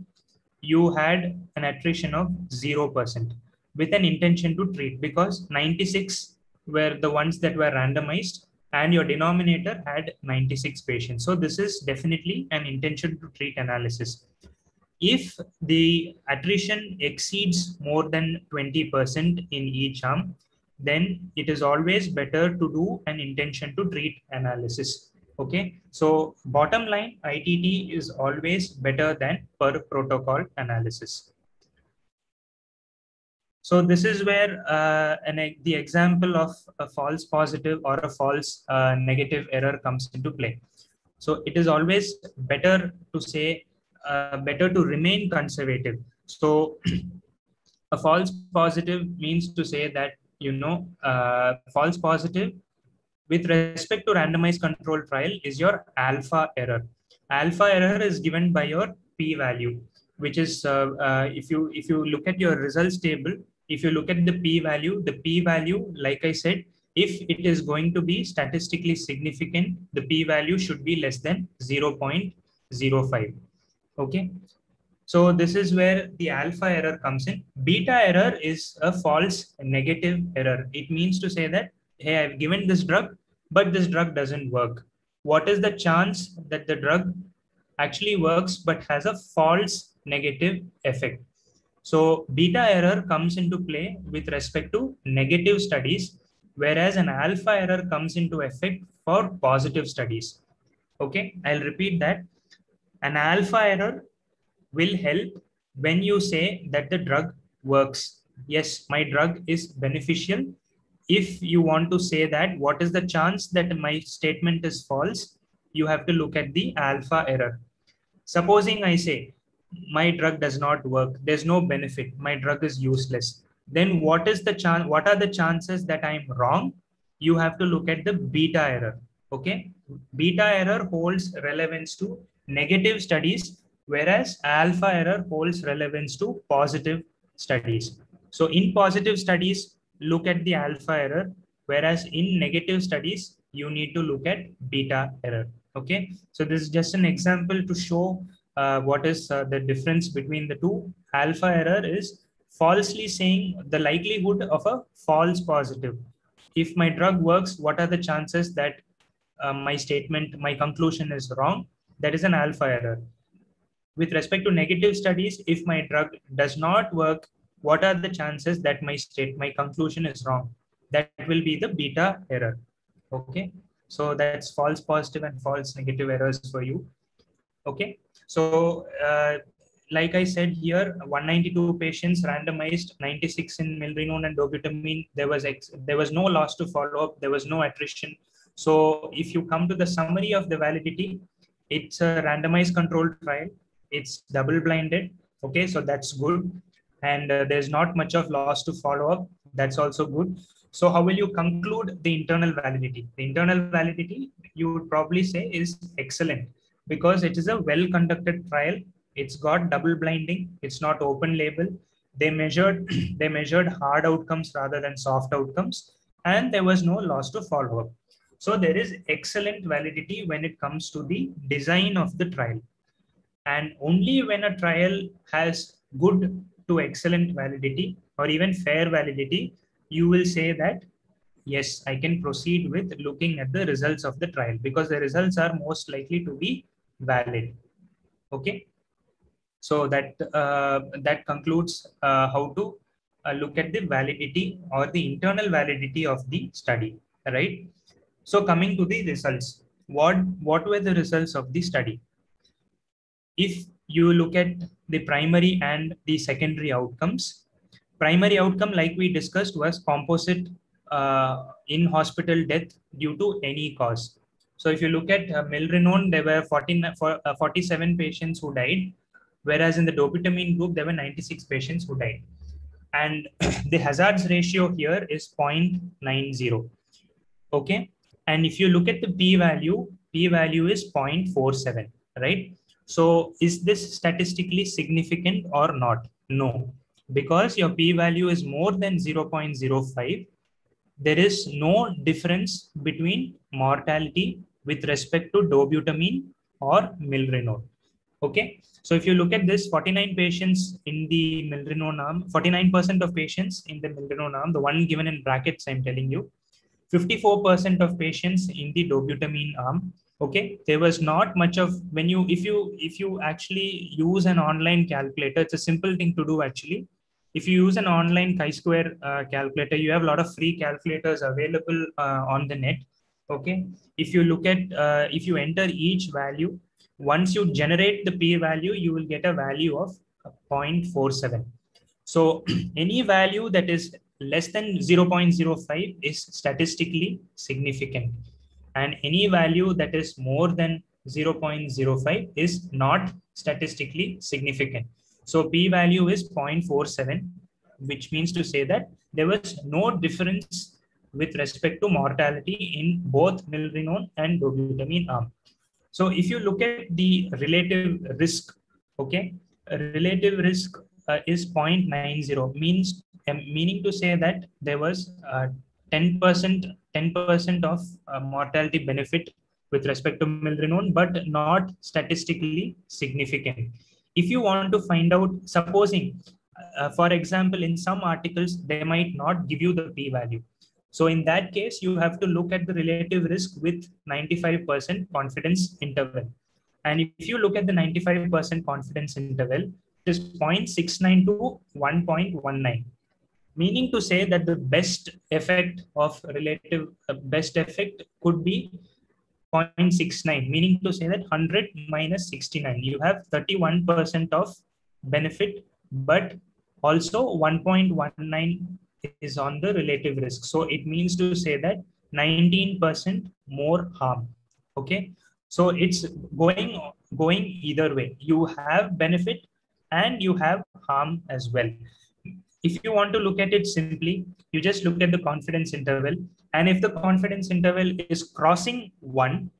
you had an attrition of 0% with an intention to treat because 96 were the ones that were randomized and your denominator had 96 patients. So this is definitely an intention to treat analysis. If the attrition exceeds more than 20% in each arm, then it is always better to do an intention to treat analysis. Okay, so bottom line, ITT is always better than per protocol analysis. So this is where the example of a false positive or a false negative error comes into play. So it is always better to say, better to remain conservative. So a false positive means to say that, you know, false positive with respect to randomized control trial is your alpha error. Alpha error is given by your p-value, which is if you look at your results table, if you look at the p-value, like I said, if it is going to be statistically significant, the p-value should be less than 0.05. Okay. So this is where the alpha error comes in. Beta error is a false negative error. It means to say that, hey, I've given this drug, but this drug doesn't work. What is the chance that the drug actually works but has a false negative effect? So beta error comes into play with respect to negative studies, whereas an alpha error comes into effect for positive studies. Okay, I'll repeat that. An alpha error will help when you say that the drug works. Yes, my drug is beneficial. If you want to say that, what is the chance that my statement is false? You have to look at the alpha error. Supposing I say, my drug does not work. There's no benefit. My drug is useless. Then what is the chance? What are the chances that I'm wrong? You have to look at the beta error. Okay. Beta error holds relevance to negative studies, whereas alpha error holds relevance to positive studies. So in positive studies, look at the alpha error, whereas in negative studies, you need to look at beta error. Okay. So this is just an example to show what is the difference between the two. Alpha error is falsely saying the likelihood of a false positive. If my drug works, what are the chances that my statement, my conclusion is wrong? That is an alpha error. With respect to negative studies, if my drug does not work, what are the chances that my conclusion is wrong? That will be the beta error. Okay. So that's false positive and false negative errors for you. Okay. So like I said here, 192 patients randomized, 96 in milrinone and dobutamine. There was no loss to follow up. There was no attrition. So if you come to the summary of the validity, it's a randomized controlled trial. It's double blinded. Okay. So that's good. And there's not much of loss to follow up. That's also good. So how will you conclude the internal validity? The internal validity, you would probably say, is excellent. because it is a well-conducted trial. It's got double blinding. It's not open label. They measured hard outcomes rather than soft outcomes, and there was no loss to follow-up. So there is excellent validity when it comes to the design of the trial. And only when a trial has good to excellent validity or even fair validity, you will say that, yes, I can proceed with looking at the results of the trial, because the results are most likely to be valid. Okay. So that, that concludes how to look at the validity or the internal validity of the study, right? So coming to the results, what were the results of the study? If you look at the primary and the secondary outcomes, primary outcome, like we discussed, was composite in-hospital death due to any cause. So if you look at milrinone, there were 47 patients who died, whereas in the dobutamine group, there were 96 patients who died. And the hazards ratio here is 0.90. Okay. And if you look at the p-value, p-value is 0.47, right? So is this statistically significant or not? No, because your p-value is more than 0.05. There is no difference between mortality with respect to dobutamine or milrinone. Okay. So if you look at this, 49 patients in the milrinone arm, 49% of patients in the milrinone arm, the one given in brackets, I'm telling you, 54% of patients in the dobutamine arm. Okay, there was not much of, when you, if you actually use an online calculator, it's a simple thing to do actually. If you use an online chi-square calculator, you have a lot of free calculators available on the net. Okay, if you look at, if you enter each value, once you generate the p-value, you will get a value of 0.47. So any value that is less than 0.05 is statistically significant, and any value that is more than 0.05 is not statistically significant. So p-value is 0.47, which means to say that there was no difference with respect to mortality in both milrinone and dobutamine arm. So if you look at the relative risk, okay, relative risk is 0.90, meaning to say that there was 10% of mortality benefit with respect to milrinone, but not statistically significant. If you want to find out, supposing, for example, in some articles, they might not give you the p-value. So in that case, you have to look at the relative risk with 95% confidence interval. And if you look at the 95% confidence interval, it is 0.69 to 1.19. Meaning to say that the best effect of relative best effect could be 0.69, meaning to say that 100 minus 69, you have 31% of benefit, but also 1.19 is on the relative risk. So it means to say that 19% more harm. Okay. So it's going either way. You have benefit and you have harm as well. If you want to look at it simply, you just look at the confidence interval. And if the confidence interval is crossing 1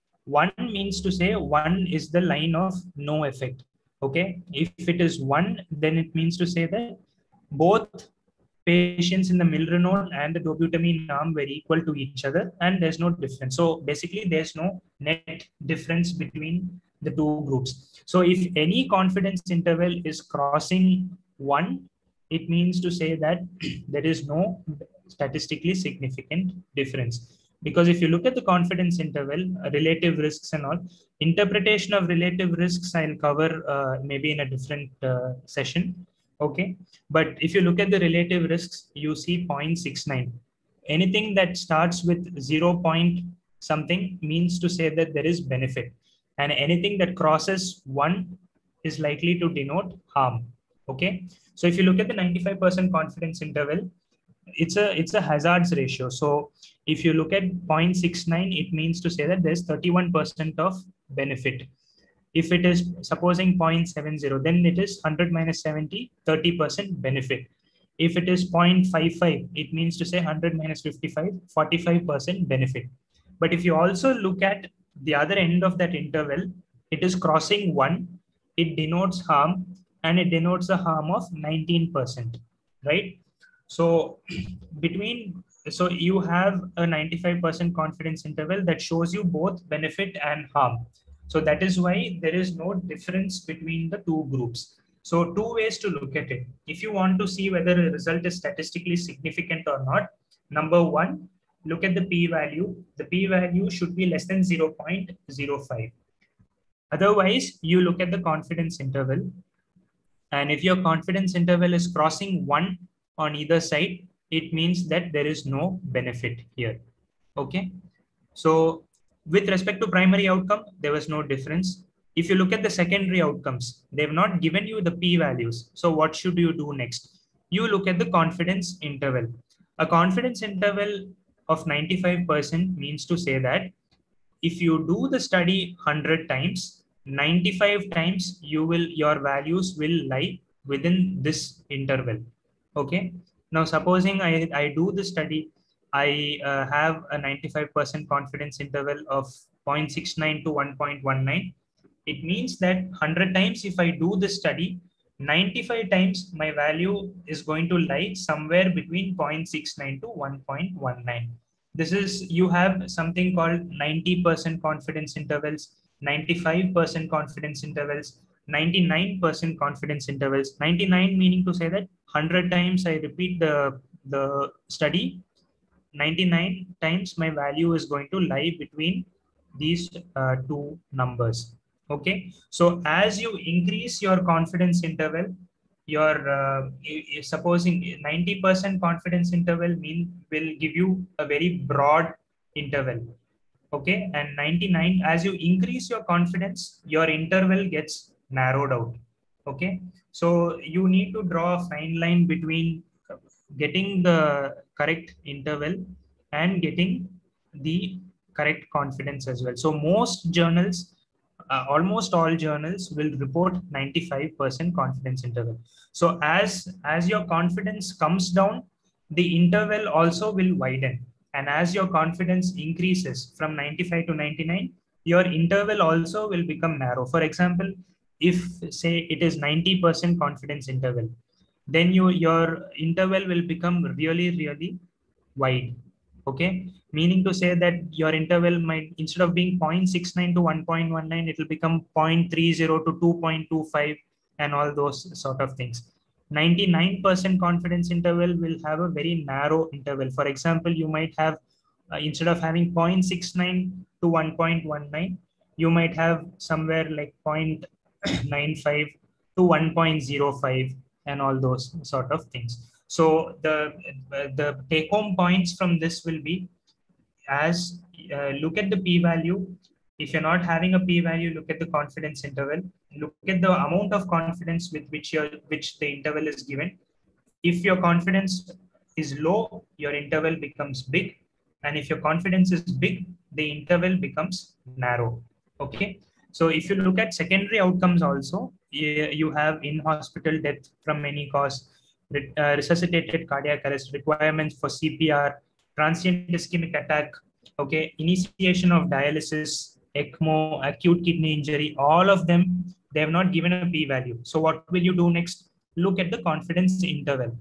means to say 1 is the line of no effect. Okay. If it is 1, then it means to say that both patients in the milrinone and the dobutamine arm were equal to each other and there's no difference. So basically there's no net difference between the two groups. So if any confidence interval is crossing 1, it means to say that there is no statistically significant difference. Because if you look at the confidence interval, relative risks and all, interpretation of relative risks, I'll cover maybe in a different session. Okay. But if you look at the relative risks, you see 0.69. Anything that starts with 0 point something means to say that there is benefit. And anything that crosses 1 is likely to denote harm. Okay. So if you look at the 95% confidence interval, it's a hazards ratio. So if you look at 0.69, it means to say that there's 31% of benefit. If it is supposing 0.70, then it is 100 minus 70, 30% benefit. If it is 0.55, it means to say 100 minus 55, 45% benefit. But if you also look at the other end of that interval, It is crossing 1. It denotes harm, and it denotes a harm of 19%, right? So so you have a 95% confidence interval that shows you both benefit and harm. So that is why there is no difference between the two groups. So two ways to look at it. If you want to see whether a result is statistically significant or not, number one, look at the p-value. The p-value should be less than 0.05. Otherwise, you look at the confidence interval. And if your confidence interval is crossing 1 on either side, it means that there is no benefit here. Okay. So with respect to primary outcome, there was no difference. If you look at the secondary outcomes, they've not given you the p-values. So what should you do next? You look at the confidence interval. A confidence interval of 95% means to say that if you do the study 100 times, 95 times your values will lie within this interval. Okay. Now, supposing I do the study, I have a 95% confidence interval of 0.69 to 1.19. It means that 100 times if I do the study, 95 times my value is going to lie somewhere between 0.69 to 1.19. You have something called 90% confidence intervals, 95% confidence intervals, 99% confidence intervals. 99 meaning to say that 100 times I repeat the study, 99 times my value is going to lie between these two numbers. Okay, so as you increase your confidence interval, your supposing 90% confidence interval will give you a very broad interval. Okay, and 99, as you increase your confidence, your interval gets narrowed out. Okay, so you need to draw a fine line between getting the correct interval and getting the correct confidence as well. So most journals, almost all journals, will report 95% confidence interval. So as your confidence comes down, the interval also will widen. And as your confidence increases from 95 to 99, your interval also will become narrow. For example, if say it is 90% confidence interval, then your interval will become really, really wide. Okay, meaning to say that your interval might, instead of being 0.69 to 1.19, it will become 0.30 to 2.25 and all those sort of things. 99% confidence interval will have a very narrow interval. For example, you might have, instead of having 0.69 to 1.19, you might have somewhere like 0.95 to 1.05 and all those sort of things. So the take-home points from this will be, look at the p-value. If you're not having a p-value, look at the confidence interval. Look at the amount of confidence with which the interval is given. If your confidence is low, your interval becomes big. And if your confidence is big, the interval becomes narrow. Okay. So if you look at secondary outcomes also, you have in-hospital death from any cause, resuscitated cardiac arrest, requirements for CPR, transient ischemic attack, okay, initiation of dialysis, ECMO, acute kidney injury, all of them, they have not given a p-value. So what will you do next? Look at the confidence interval.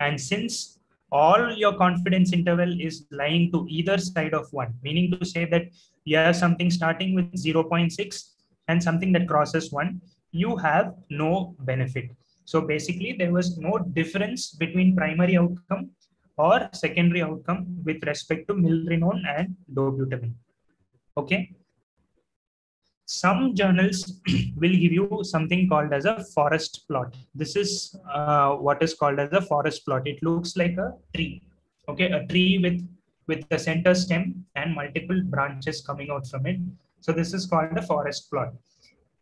And since all your confidence interval is lying to either side of 1, meaning to say that you have something starting with 0.6 and something that crosses 1, you have no benefit. So basically, there was no difference between primary outcome or secondary outcome with respect to milrinone and dobutamine. Okay. Some journals will give you something called as a forest plot. This is what is called as a forest plot. It looks like a tree. Okay, a tree with the center stem and multiple branches coming out from it. So this is called a forest plot.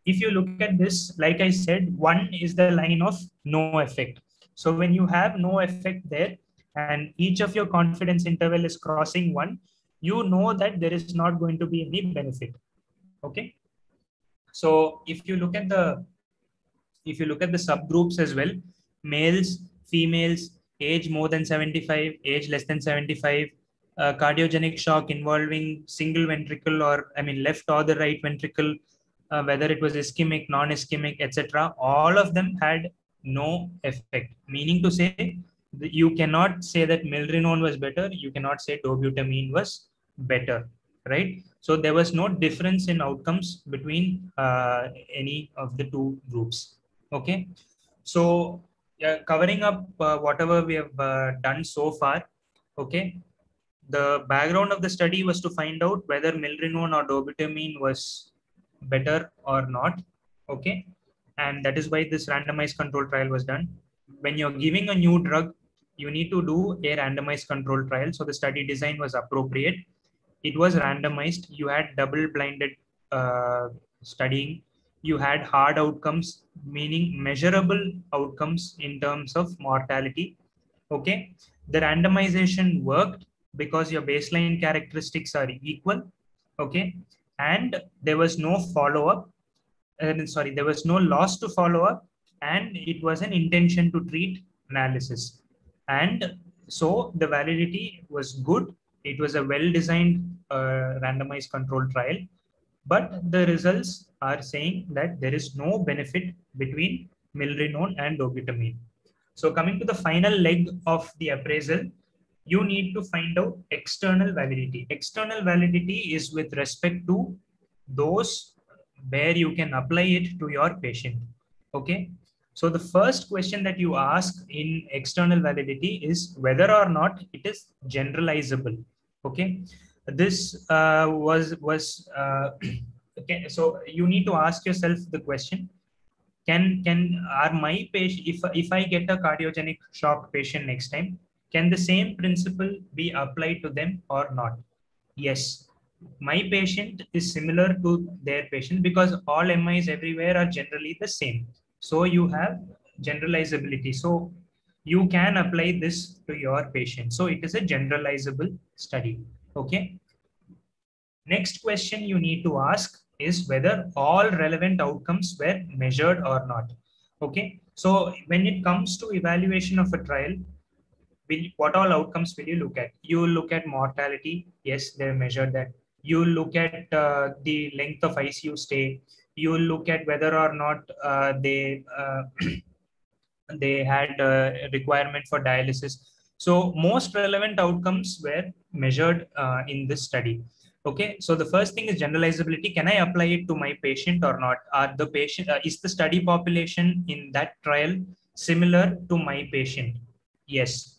If you look at this, like I said, 1 is the line of no effect. So when you have no effect there, and each of your confidence interval is crossing 1, you know that there is not going to be any benefit. Okay. So if you look at the subgroups as well, males, females, age more than 75, age less than 75, cardiogenic shock involving single ventricle, or I mean left or the right ventricle, whether it was ischemic, non-ischemic, etc., all of them had no effect. Meaning to say, you cannot say that milrinone was better. You cannot say dobutamine was better, right? So there was no difference in outcomes between any of the two groups. Okay. So covering up whatever we have done so far. Okay. The background of the study was to find out whether milrinone or dobutamine was better or not. Okay. And that is why this randomized control trial was done. When you're giving a new drug, you need to do a randomized control trial. So the study design was appropriate. It was randomized. You had double-blinded studying. You had hard outcomes, meaning measurable outcomes in terms of mortality. Okay. The randomization worked because your baseline characteristics are equal. Okay. And there was no follow-up. There was no loss to follow-up. And it was an intention to treat analysis. And so the validity was good. It was a well-designed randomized control trial. But the results are saying that there is no benefit between milrinone and dobutamine. So coming to the final leg of the appraisal, you need to find out external validity. External validity is with respect to those where you can apply it to your patient. Okay. So the first question that you ask in external validity is whether or not it is generalizable. Okay. This okay. So you need to ask yourself the question, are my patient, if I get a cardiogenic shock patient next time, can the same principle be applied to them or not? Yes. My patient is similar to their patient because all MIs everywhere are generally the same. So you have generalizability. So you can apply this to your patient. So it is a generalizable study. Okay. Next question you need to ask is whether all relevant outcomes were measured or not. Okay. So when it comes to evaluation of a trial, what all outcomes will you look at? You look at mortality. Yes, they measured that. You look at the length of ICU stay. You look at whether or not they had a requirement for dialysis. So most relevant outcomes were measured in this study. Okay. So the first thing is generalizability. Can I apply it to my patient or not? Are the patient is the study population in that trial similar to my patient? Yes.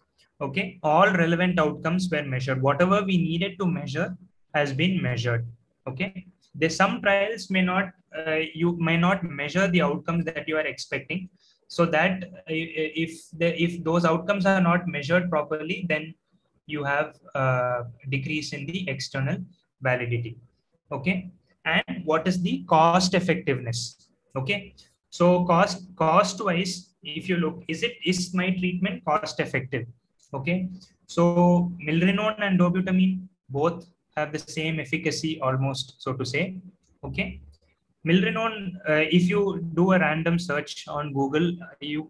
Okay. All relevant outcomes were measured. Whatever we needed to measure has been measured. Okay. There's some trials may not, you may not measure the outcomes that you are expecting. So that if those outcomes are not measured properly, then you have a decrease in the external validity. Okay. And what is the cost effectiveness? Okay. So cost-wise, if you look, is my treatment cost effective? Okay. So milrinone and dobutamine both have the same efficacy almost, so to say. Okay. Milrinone, if you do a random search on Google,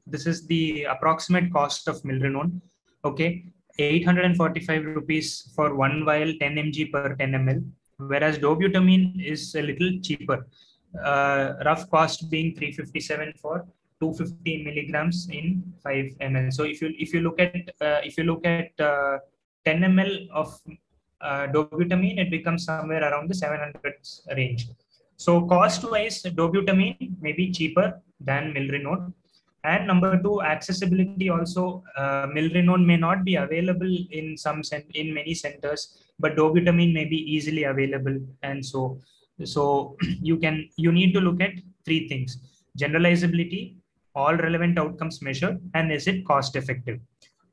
this is the approximate cost of milrinone. Okay. 845 rupees for one vial, 10 mg per 10 ml, whereas dobutamine is a little cheaper. Rough cost being 357 for 250 milligrams in 5 ml. So if you look at 10 ml of dobutamine, it becomes somewhere around the 700 range. So cost-wise, dobutamine may be cheaper than milrinone. And number two, accessibility also. Milrinone may not be available in many centers, but dobutamine may be easily available. And so you need to look at three things: generalizability, all relevant outcomes measured, and is it cost effective?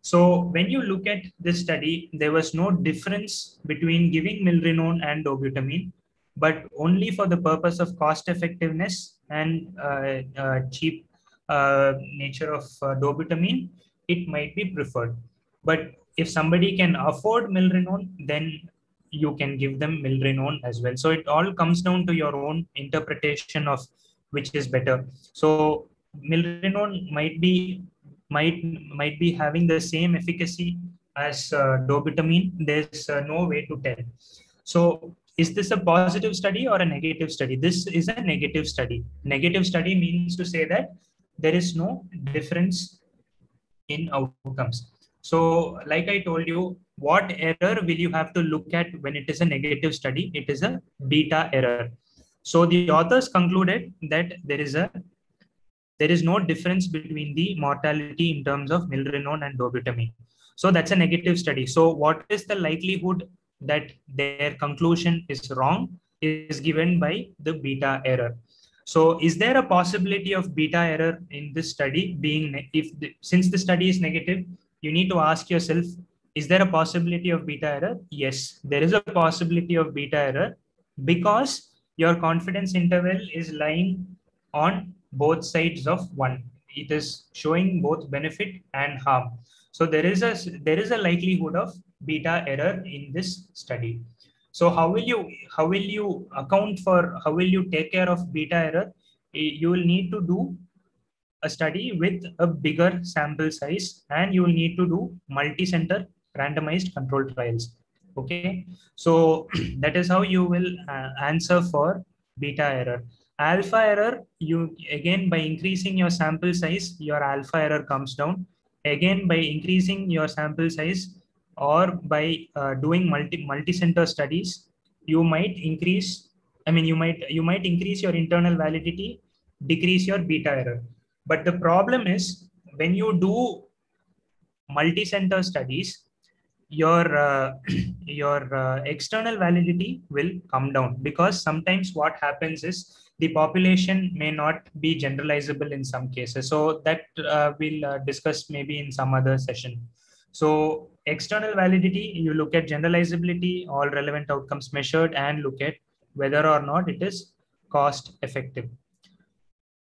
So when you look at this study, there was no difference between giving milrinone and dobutamine, but only for the purpose of cost effectiveness and cheap nature of dobutamine, it might be preferred. But if somebody can afford milrinone, then you can give them milrinone as well. So it all comes down to your own interpretation of which is better. So milrinone might be having the same efficacy as dobutamine. There's no way to tell. So is this a positive study or a negative study? This is a negative study. Negative study means to say that there is no difference in outcomes. So like I told you, what error will you have to look at when it is a negative study? It is a beta error. So the authors concluded that there is no difference between the mortality in terms of milrinone and dobutamine. So that's a negative study. So what is the likelihood that their conclusion is wrong is given by the beta error. So is there a possibility of beta error in this study being, since the study is negative, you need to ask yourself, is there a possibility of beta error? Yes, there is a possibility of beta error because your confidence interval is lying on both sides of one. It is showing both benefit and harm. So there is a likelihood of beta error in this study. So how will you take care of beta error? You will need to do a study with a bigger sample size and you will need to do multi-center randomized controlled trials. Okay, so that is how you will answer for beta error. Alpha error, you again, by increasing your sample size, your alpha error comes down. Again, by increasing your sample size or by doing multi-center studies, you might increase, you might increase your internal validity, decrease your beta error. But the problem is when you do multi-center studies, your external validity will come down, because sometimes what happens is the population may not be generalizable in some cases. So that we'll discuss maybe in some other session. So external validity, you look at generalizability, all relevant outcomes measured, and look at whether or not it is cost effective.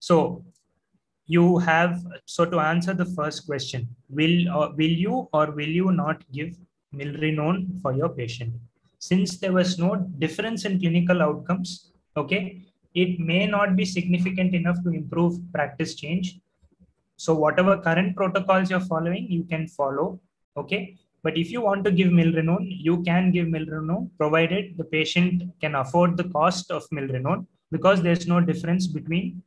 So to answer the first question, will you or will you not give milrinone for your patient? Since there was no difference in clinical outcomes, okay, it may not be significant enough to improve practice change. So whatever current protocols you're following, you can follow, okay? But if you want to give milrinone, you can give milrinone provided the patient can afford the cost of milrinone, because there's no difference between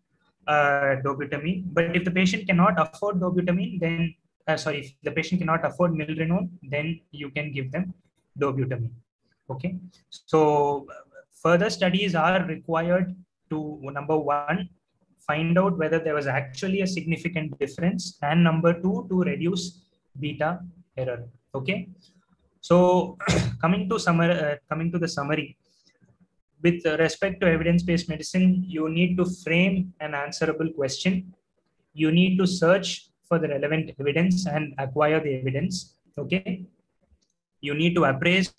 dobutamine. But if the patient cannot afford dobutamine, then if the patient cannot afford milrinone, then you can give them dobutamine. Okay, so further studies are required to, number one, find out whether there was actually a significant difference, and number two, to reduce beta error. Okay, so coming to the summary. With respect to evidence-based medicine, you need to frame an answerable question. You need to search for the relevant evidence and acquire the evidence. Okay. You need to appraise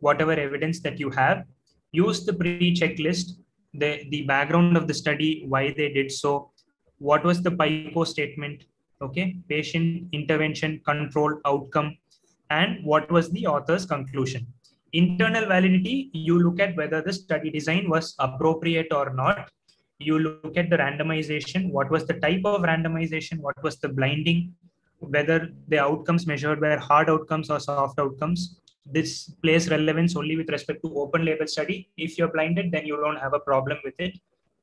whatever evidence that you have. Use the pre-checklist, the background of the study, why they did so, what was the PICO statement, okay, patient, intervention, control, outcome, and what was the author's conclusion. Internal validity, you look at whether the study design was appropriate or not. You look at the randomization, what was the type of randomization, what was the blinding, whether the outcomes measured were hard outcomes or soft outcomes. This plays relevance only with respect to open label study. If you're blinded, then you don't have a problem with it.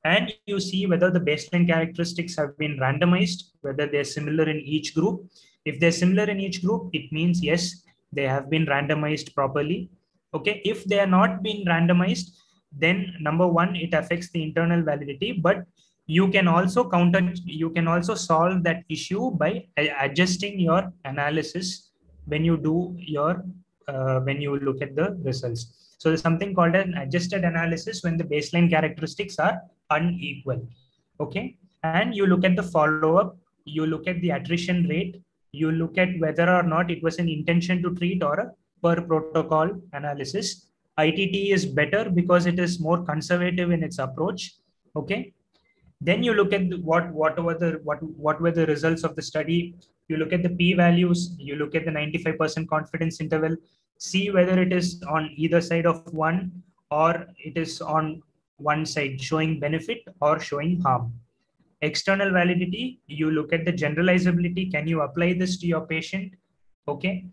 And you see whether the baseline characteristics have been randomized, whether they're similar in each group. If they're similar in each group, it means yes, they have been randomized properly. Okay, if they are not being randomized, then number one, it affects the internal validity, but you can also solve that issue by adjusting your analysis when you do your, when you look at the results. So there's something called an adjusted analysis when the baseline characteristics are unequal. Okay, and you look at the follow-up, you look at the attrition rate, you look at whether or not it was an intention to treat or a per protocol analysis. ITT is better because it is more conservative in its approach. Okay. Then you look at what were the results of the study. You look at the p-values. You look at the 95% confidence interval. See whether it is on either side of one or it is on one side, showing benefit or showing harm. External validity. You look at the generalizability. Can you apply this to your patient? Okay,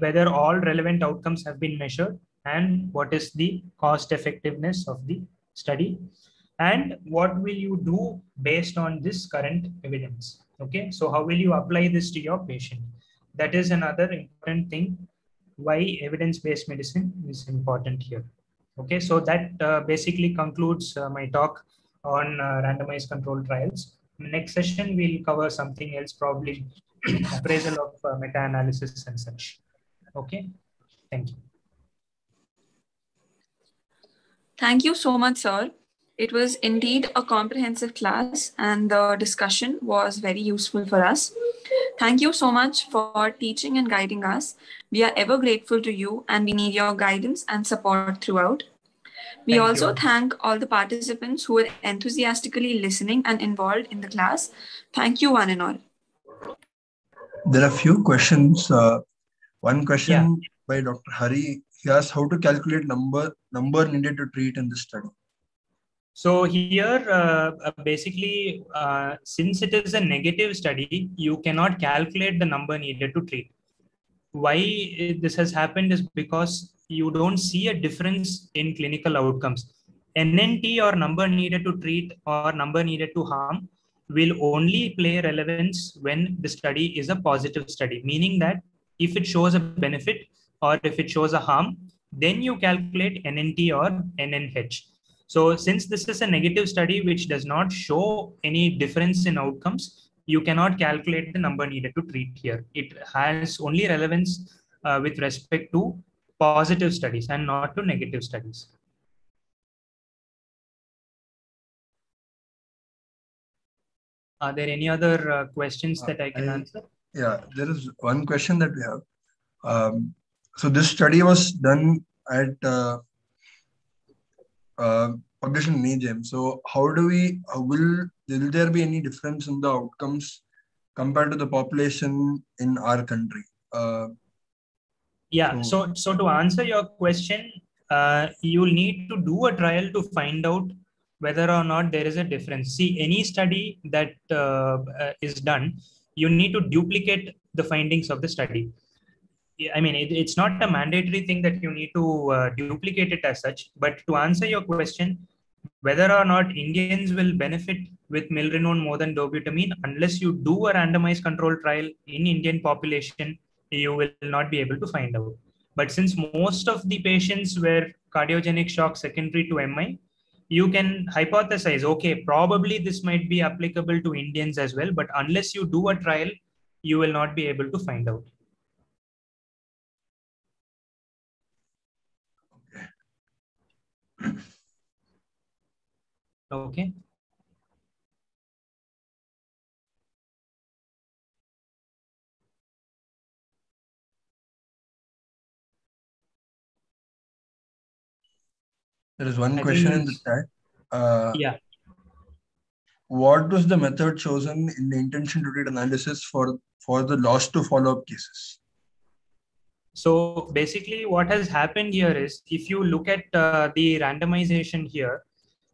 whether all relevant outcomes have been measured, and what is the cost effectiveness of the study, and what will you do based on this current evidence. Okay, so how will you apply this to your patient? That is another important thing why evidence-based medicine is important here. Okay, so that basically concludes my talk on randomized controlled trials. Next session, we'll cover something else, probably appraisal of meta-analysis and such. Okay, thank you. Thank you so much, sir. It was indeed a comprehensive class and the discussion was very useful for us. Thank you so much for teaching and guiding us. We are ever grateful to you and we need your guidance and support throughout. We also thank all the participants who were enthusiastically listening and involved in the class. Thank you, one and all. There are a few questions. One question by Dr. Hari. He asked how to calculate number needed to treat in this study. So here, basically, since it is a negative study, you cannot calculate the number needed to treat. Why this has happened is because you don't see a difference in clinical outcomes. NNT, or number needed to treat or number needed to harm, will only play relevance when the study is a positive study, meaning that if it shows a benefit or if it shows a harm, then you calculate NNT or NNH. So since this is a negative study which does not show any difference in outcomes, you cannot calculate the number needed to treat here. It has only relevance with respect to positive studies and not to negative studies. Are there any other questions that I can answer? Yeah, there is one question that we have. So this study was done at published in NEJM. So how do we, will there be any difference in the outcomes compared to the population in our country? Yeah, so to answer your question, you'll need to do a trial to find out whether or not there is a difference. See, any study that is done, you need to duplicate the findings of the study. I mean, it's not a mandatory thing that you need to duplicate it as such, but to answer your question, whether or not Indians will benefit with milrinone more than dobutamine, unless you do a randomized control trial in Indian population, you will not be able to find out. But since most of the patients were cardiogenic shock secondary to MI, you can hypothesize, okay, probably this might be applicable to Indians as well, but unless you do a trial, you will not be able to find out. Okay. There is one question in the chat. What was the method chosen in the intention to treat analysis for the loss to follow-up cases? So basically what has happened here is, if you look at the randomization here,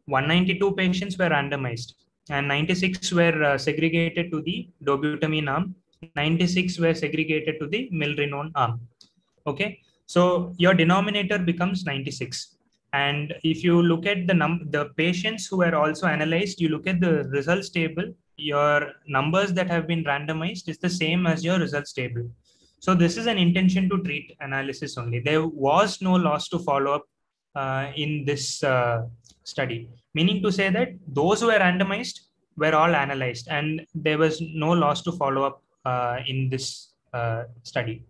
192 patients were randomized and 96 were segregated to the dobutamine arm, 96 were segregated to the milrinone arm. Okay, so your denominator becomes 96. And if you look at the patients who were also analyzed, you look at the results table, your numbers that have been randomized is the same as your results table. So this is an intention to treat analysis only. There was no loss to follow up in this study, meaning to say that those who were randomized were all analyzed and there was no loss to follow up in this study.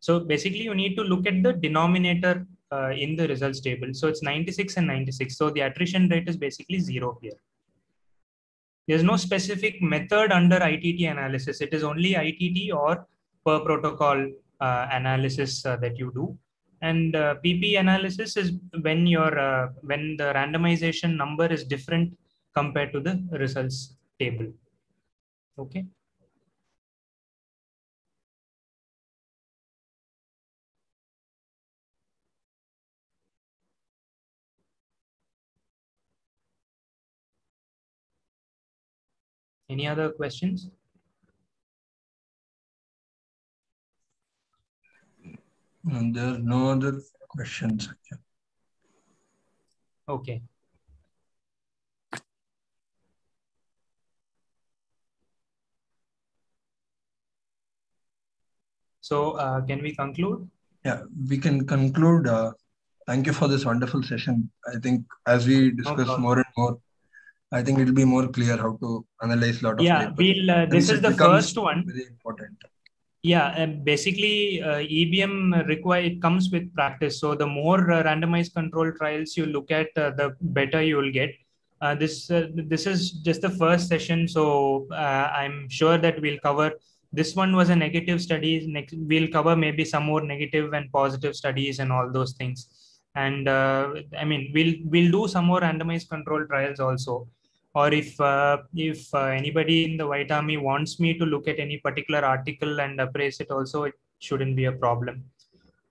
So basically you need to look at the denominator in the results table. So it's 96 and 96. So the attrition rate is basically 0 here. There's no specific method under ITT analysis. It is only ITT or per protocol analysis that you do. And PP analysis is when your when the randomization number is different compared to the results table. Okay. Any other questions? And there are no other questions. Okay. So can we conclude? Yeah, we can conclude. Thank you for this wonderful session. I think as we discuss more and more, I think it'll be more clear how to analyze a lot of papers. We'll, this is the first one. Very important. Yeah, basically EBM it comes with practice. So the more randomized control trials you look at, the better you will get. This is just the first session. So I'm sure that we'll cover, this one was a negative study. Next, we'll cover maybe some more negative and positive studies and all those things. And I mean, we'll do some more randomized control trials also. Or if anybody in the White Army wants me to look at any particular article and appraise it also, it shouldn't be a problem.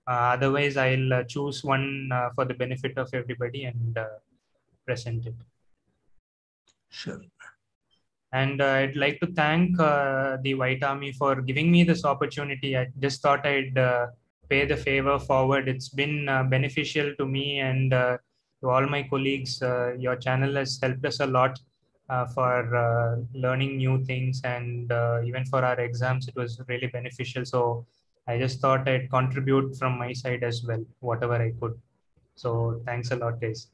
Otherwise, I'll choose one for the benefit of everybody and present it. Sure. And I'd like to thank the White Army for giving me this opportunity. I just thought I'd pay the favor forward. It's been beneficial to me and to all my colleagues. Your channel has helped us a lot for learning new things, and even for our exams, it was really beneficial. So I just thought I'd contribute from my side as well, whatever I could. So thanks a lot, guys.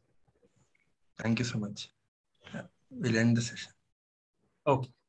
Thank you so much. We'll end the session. Okay.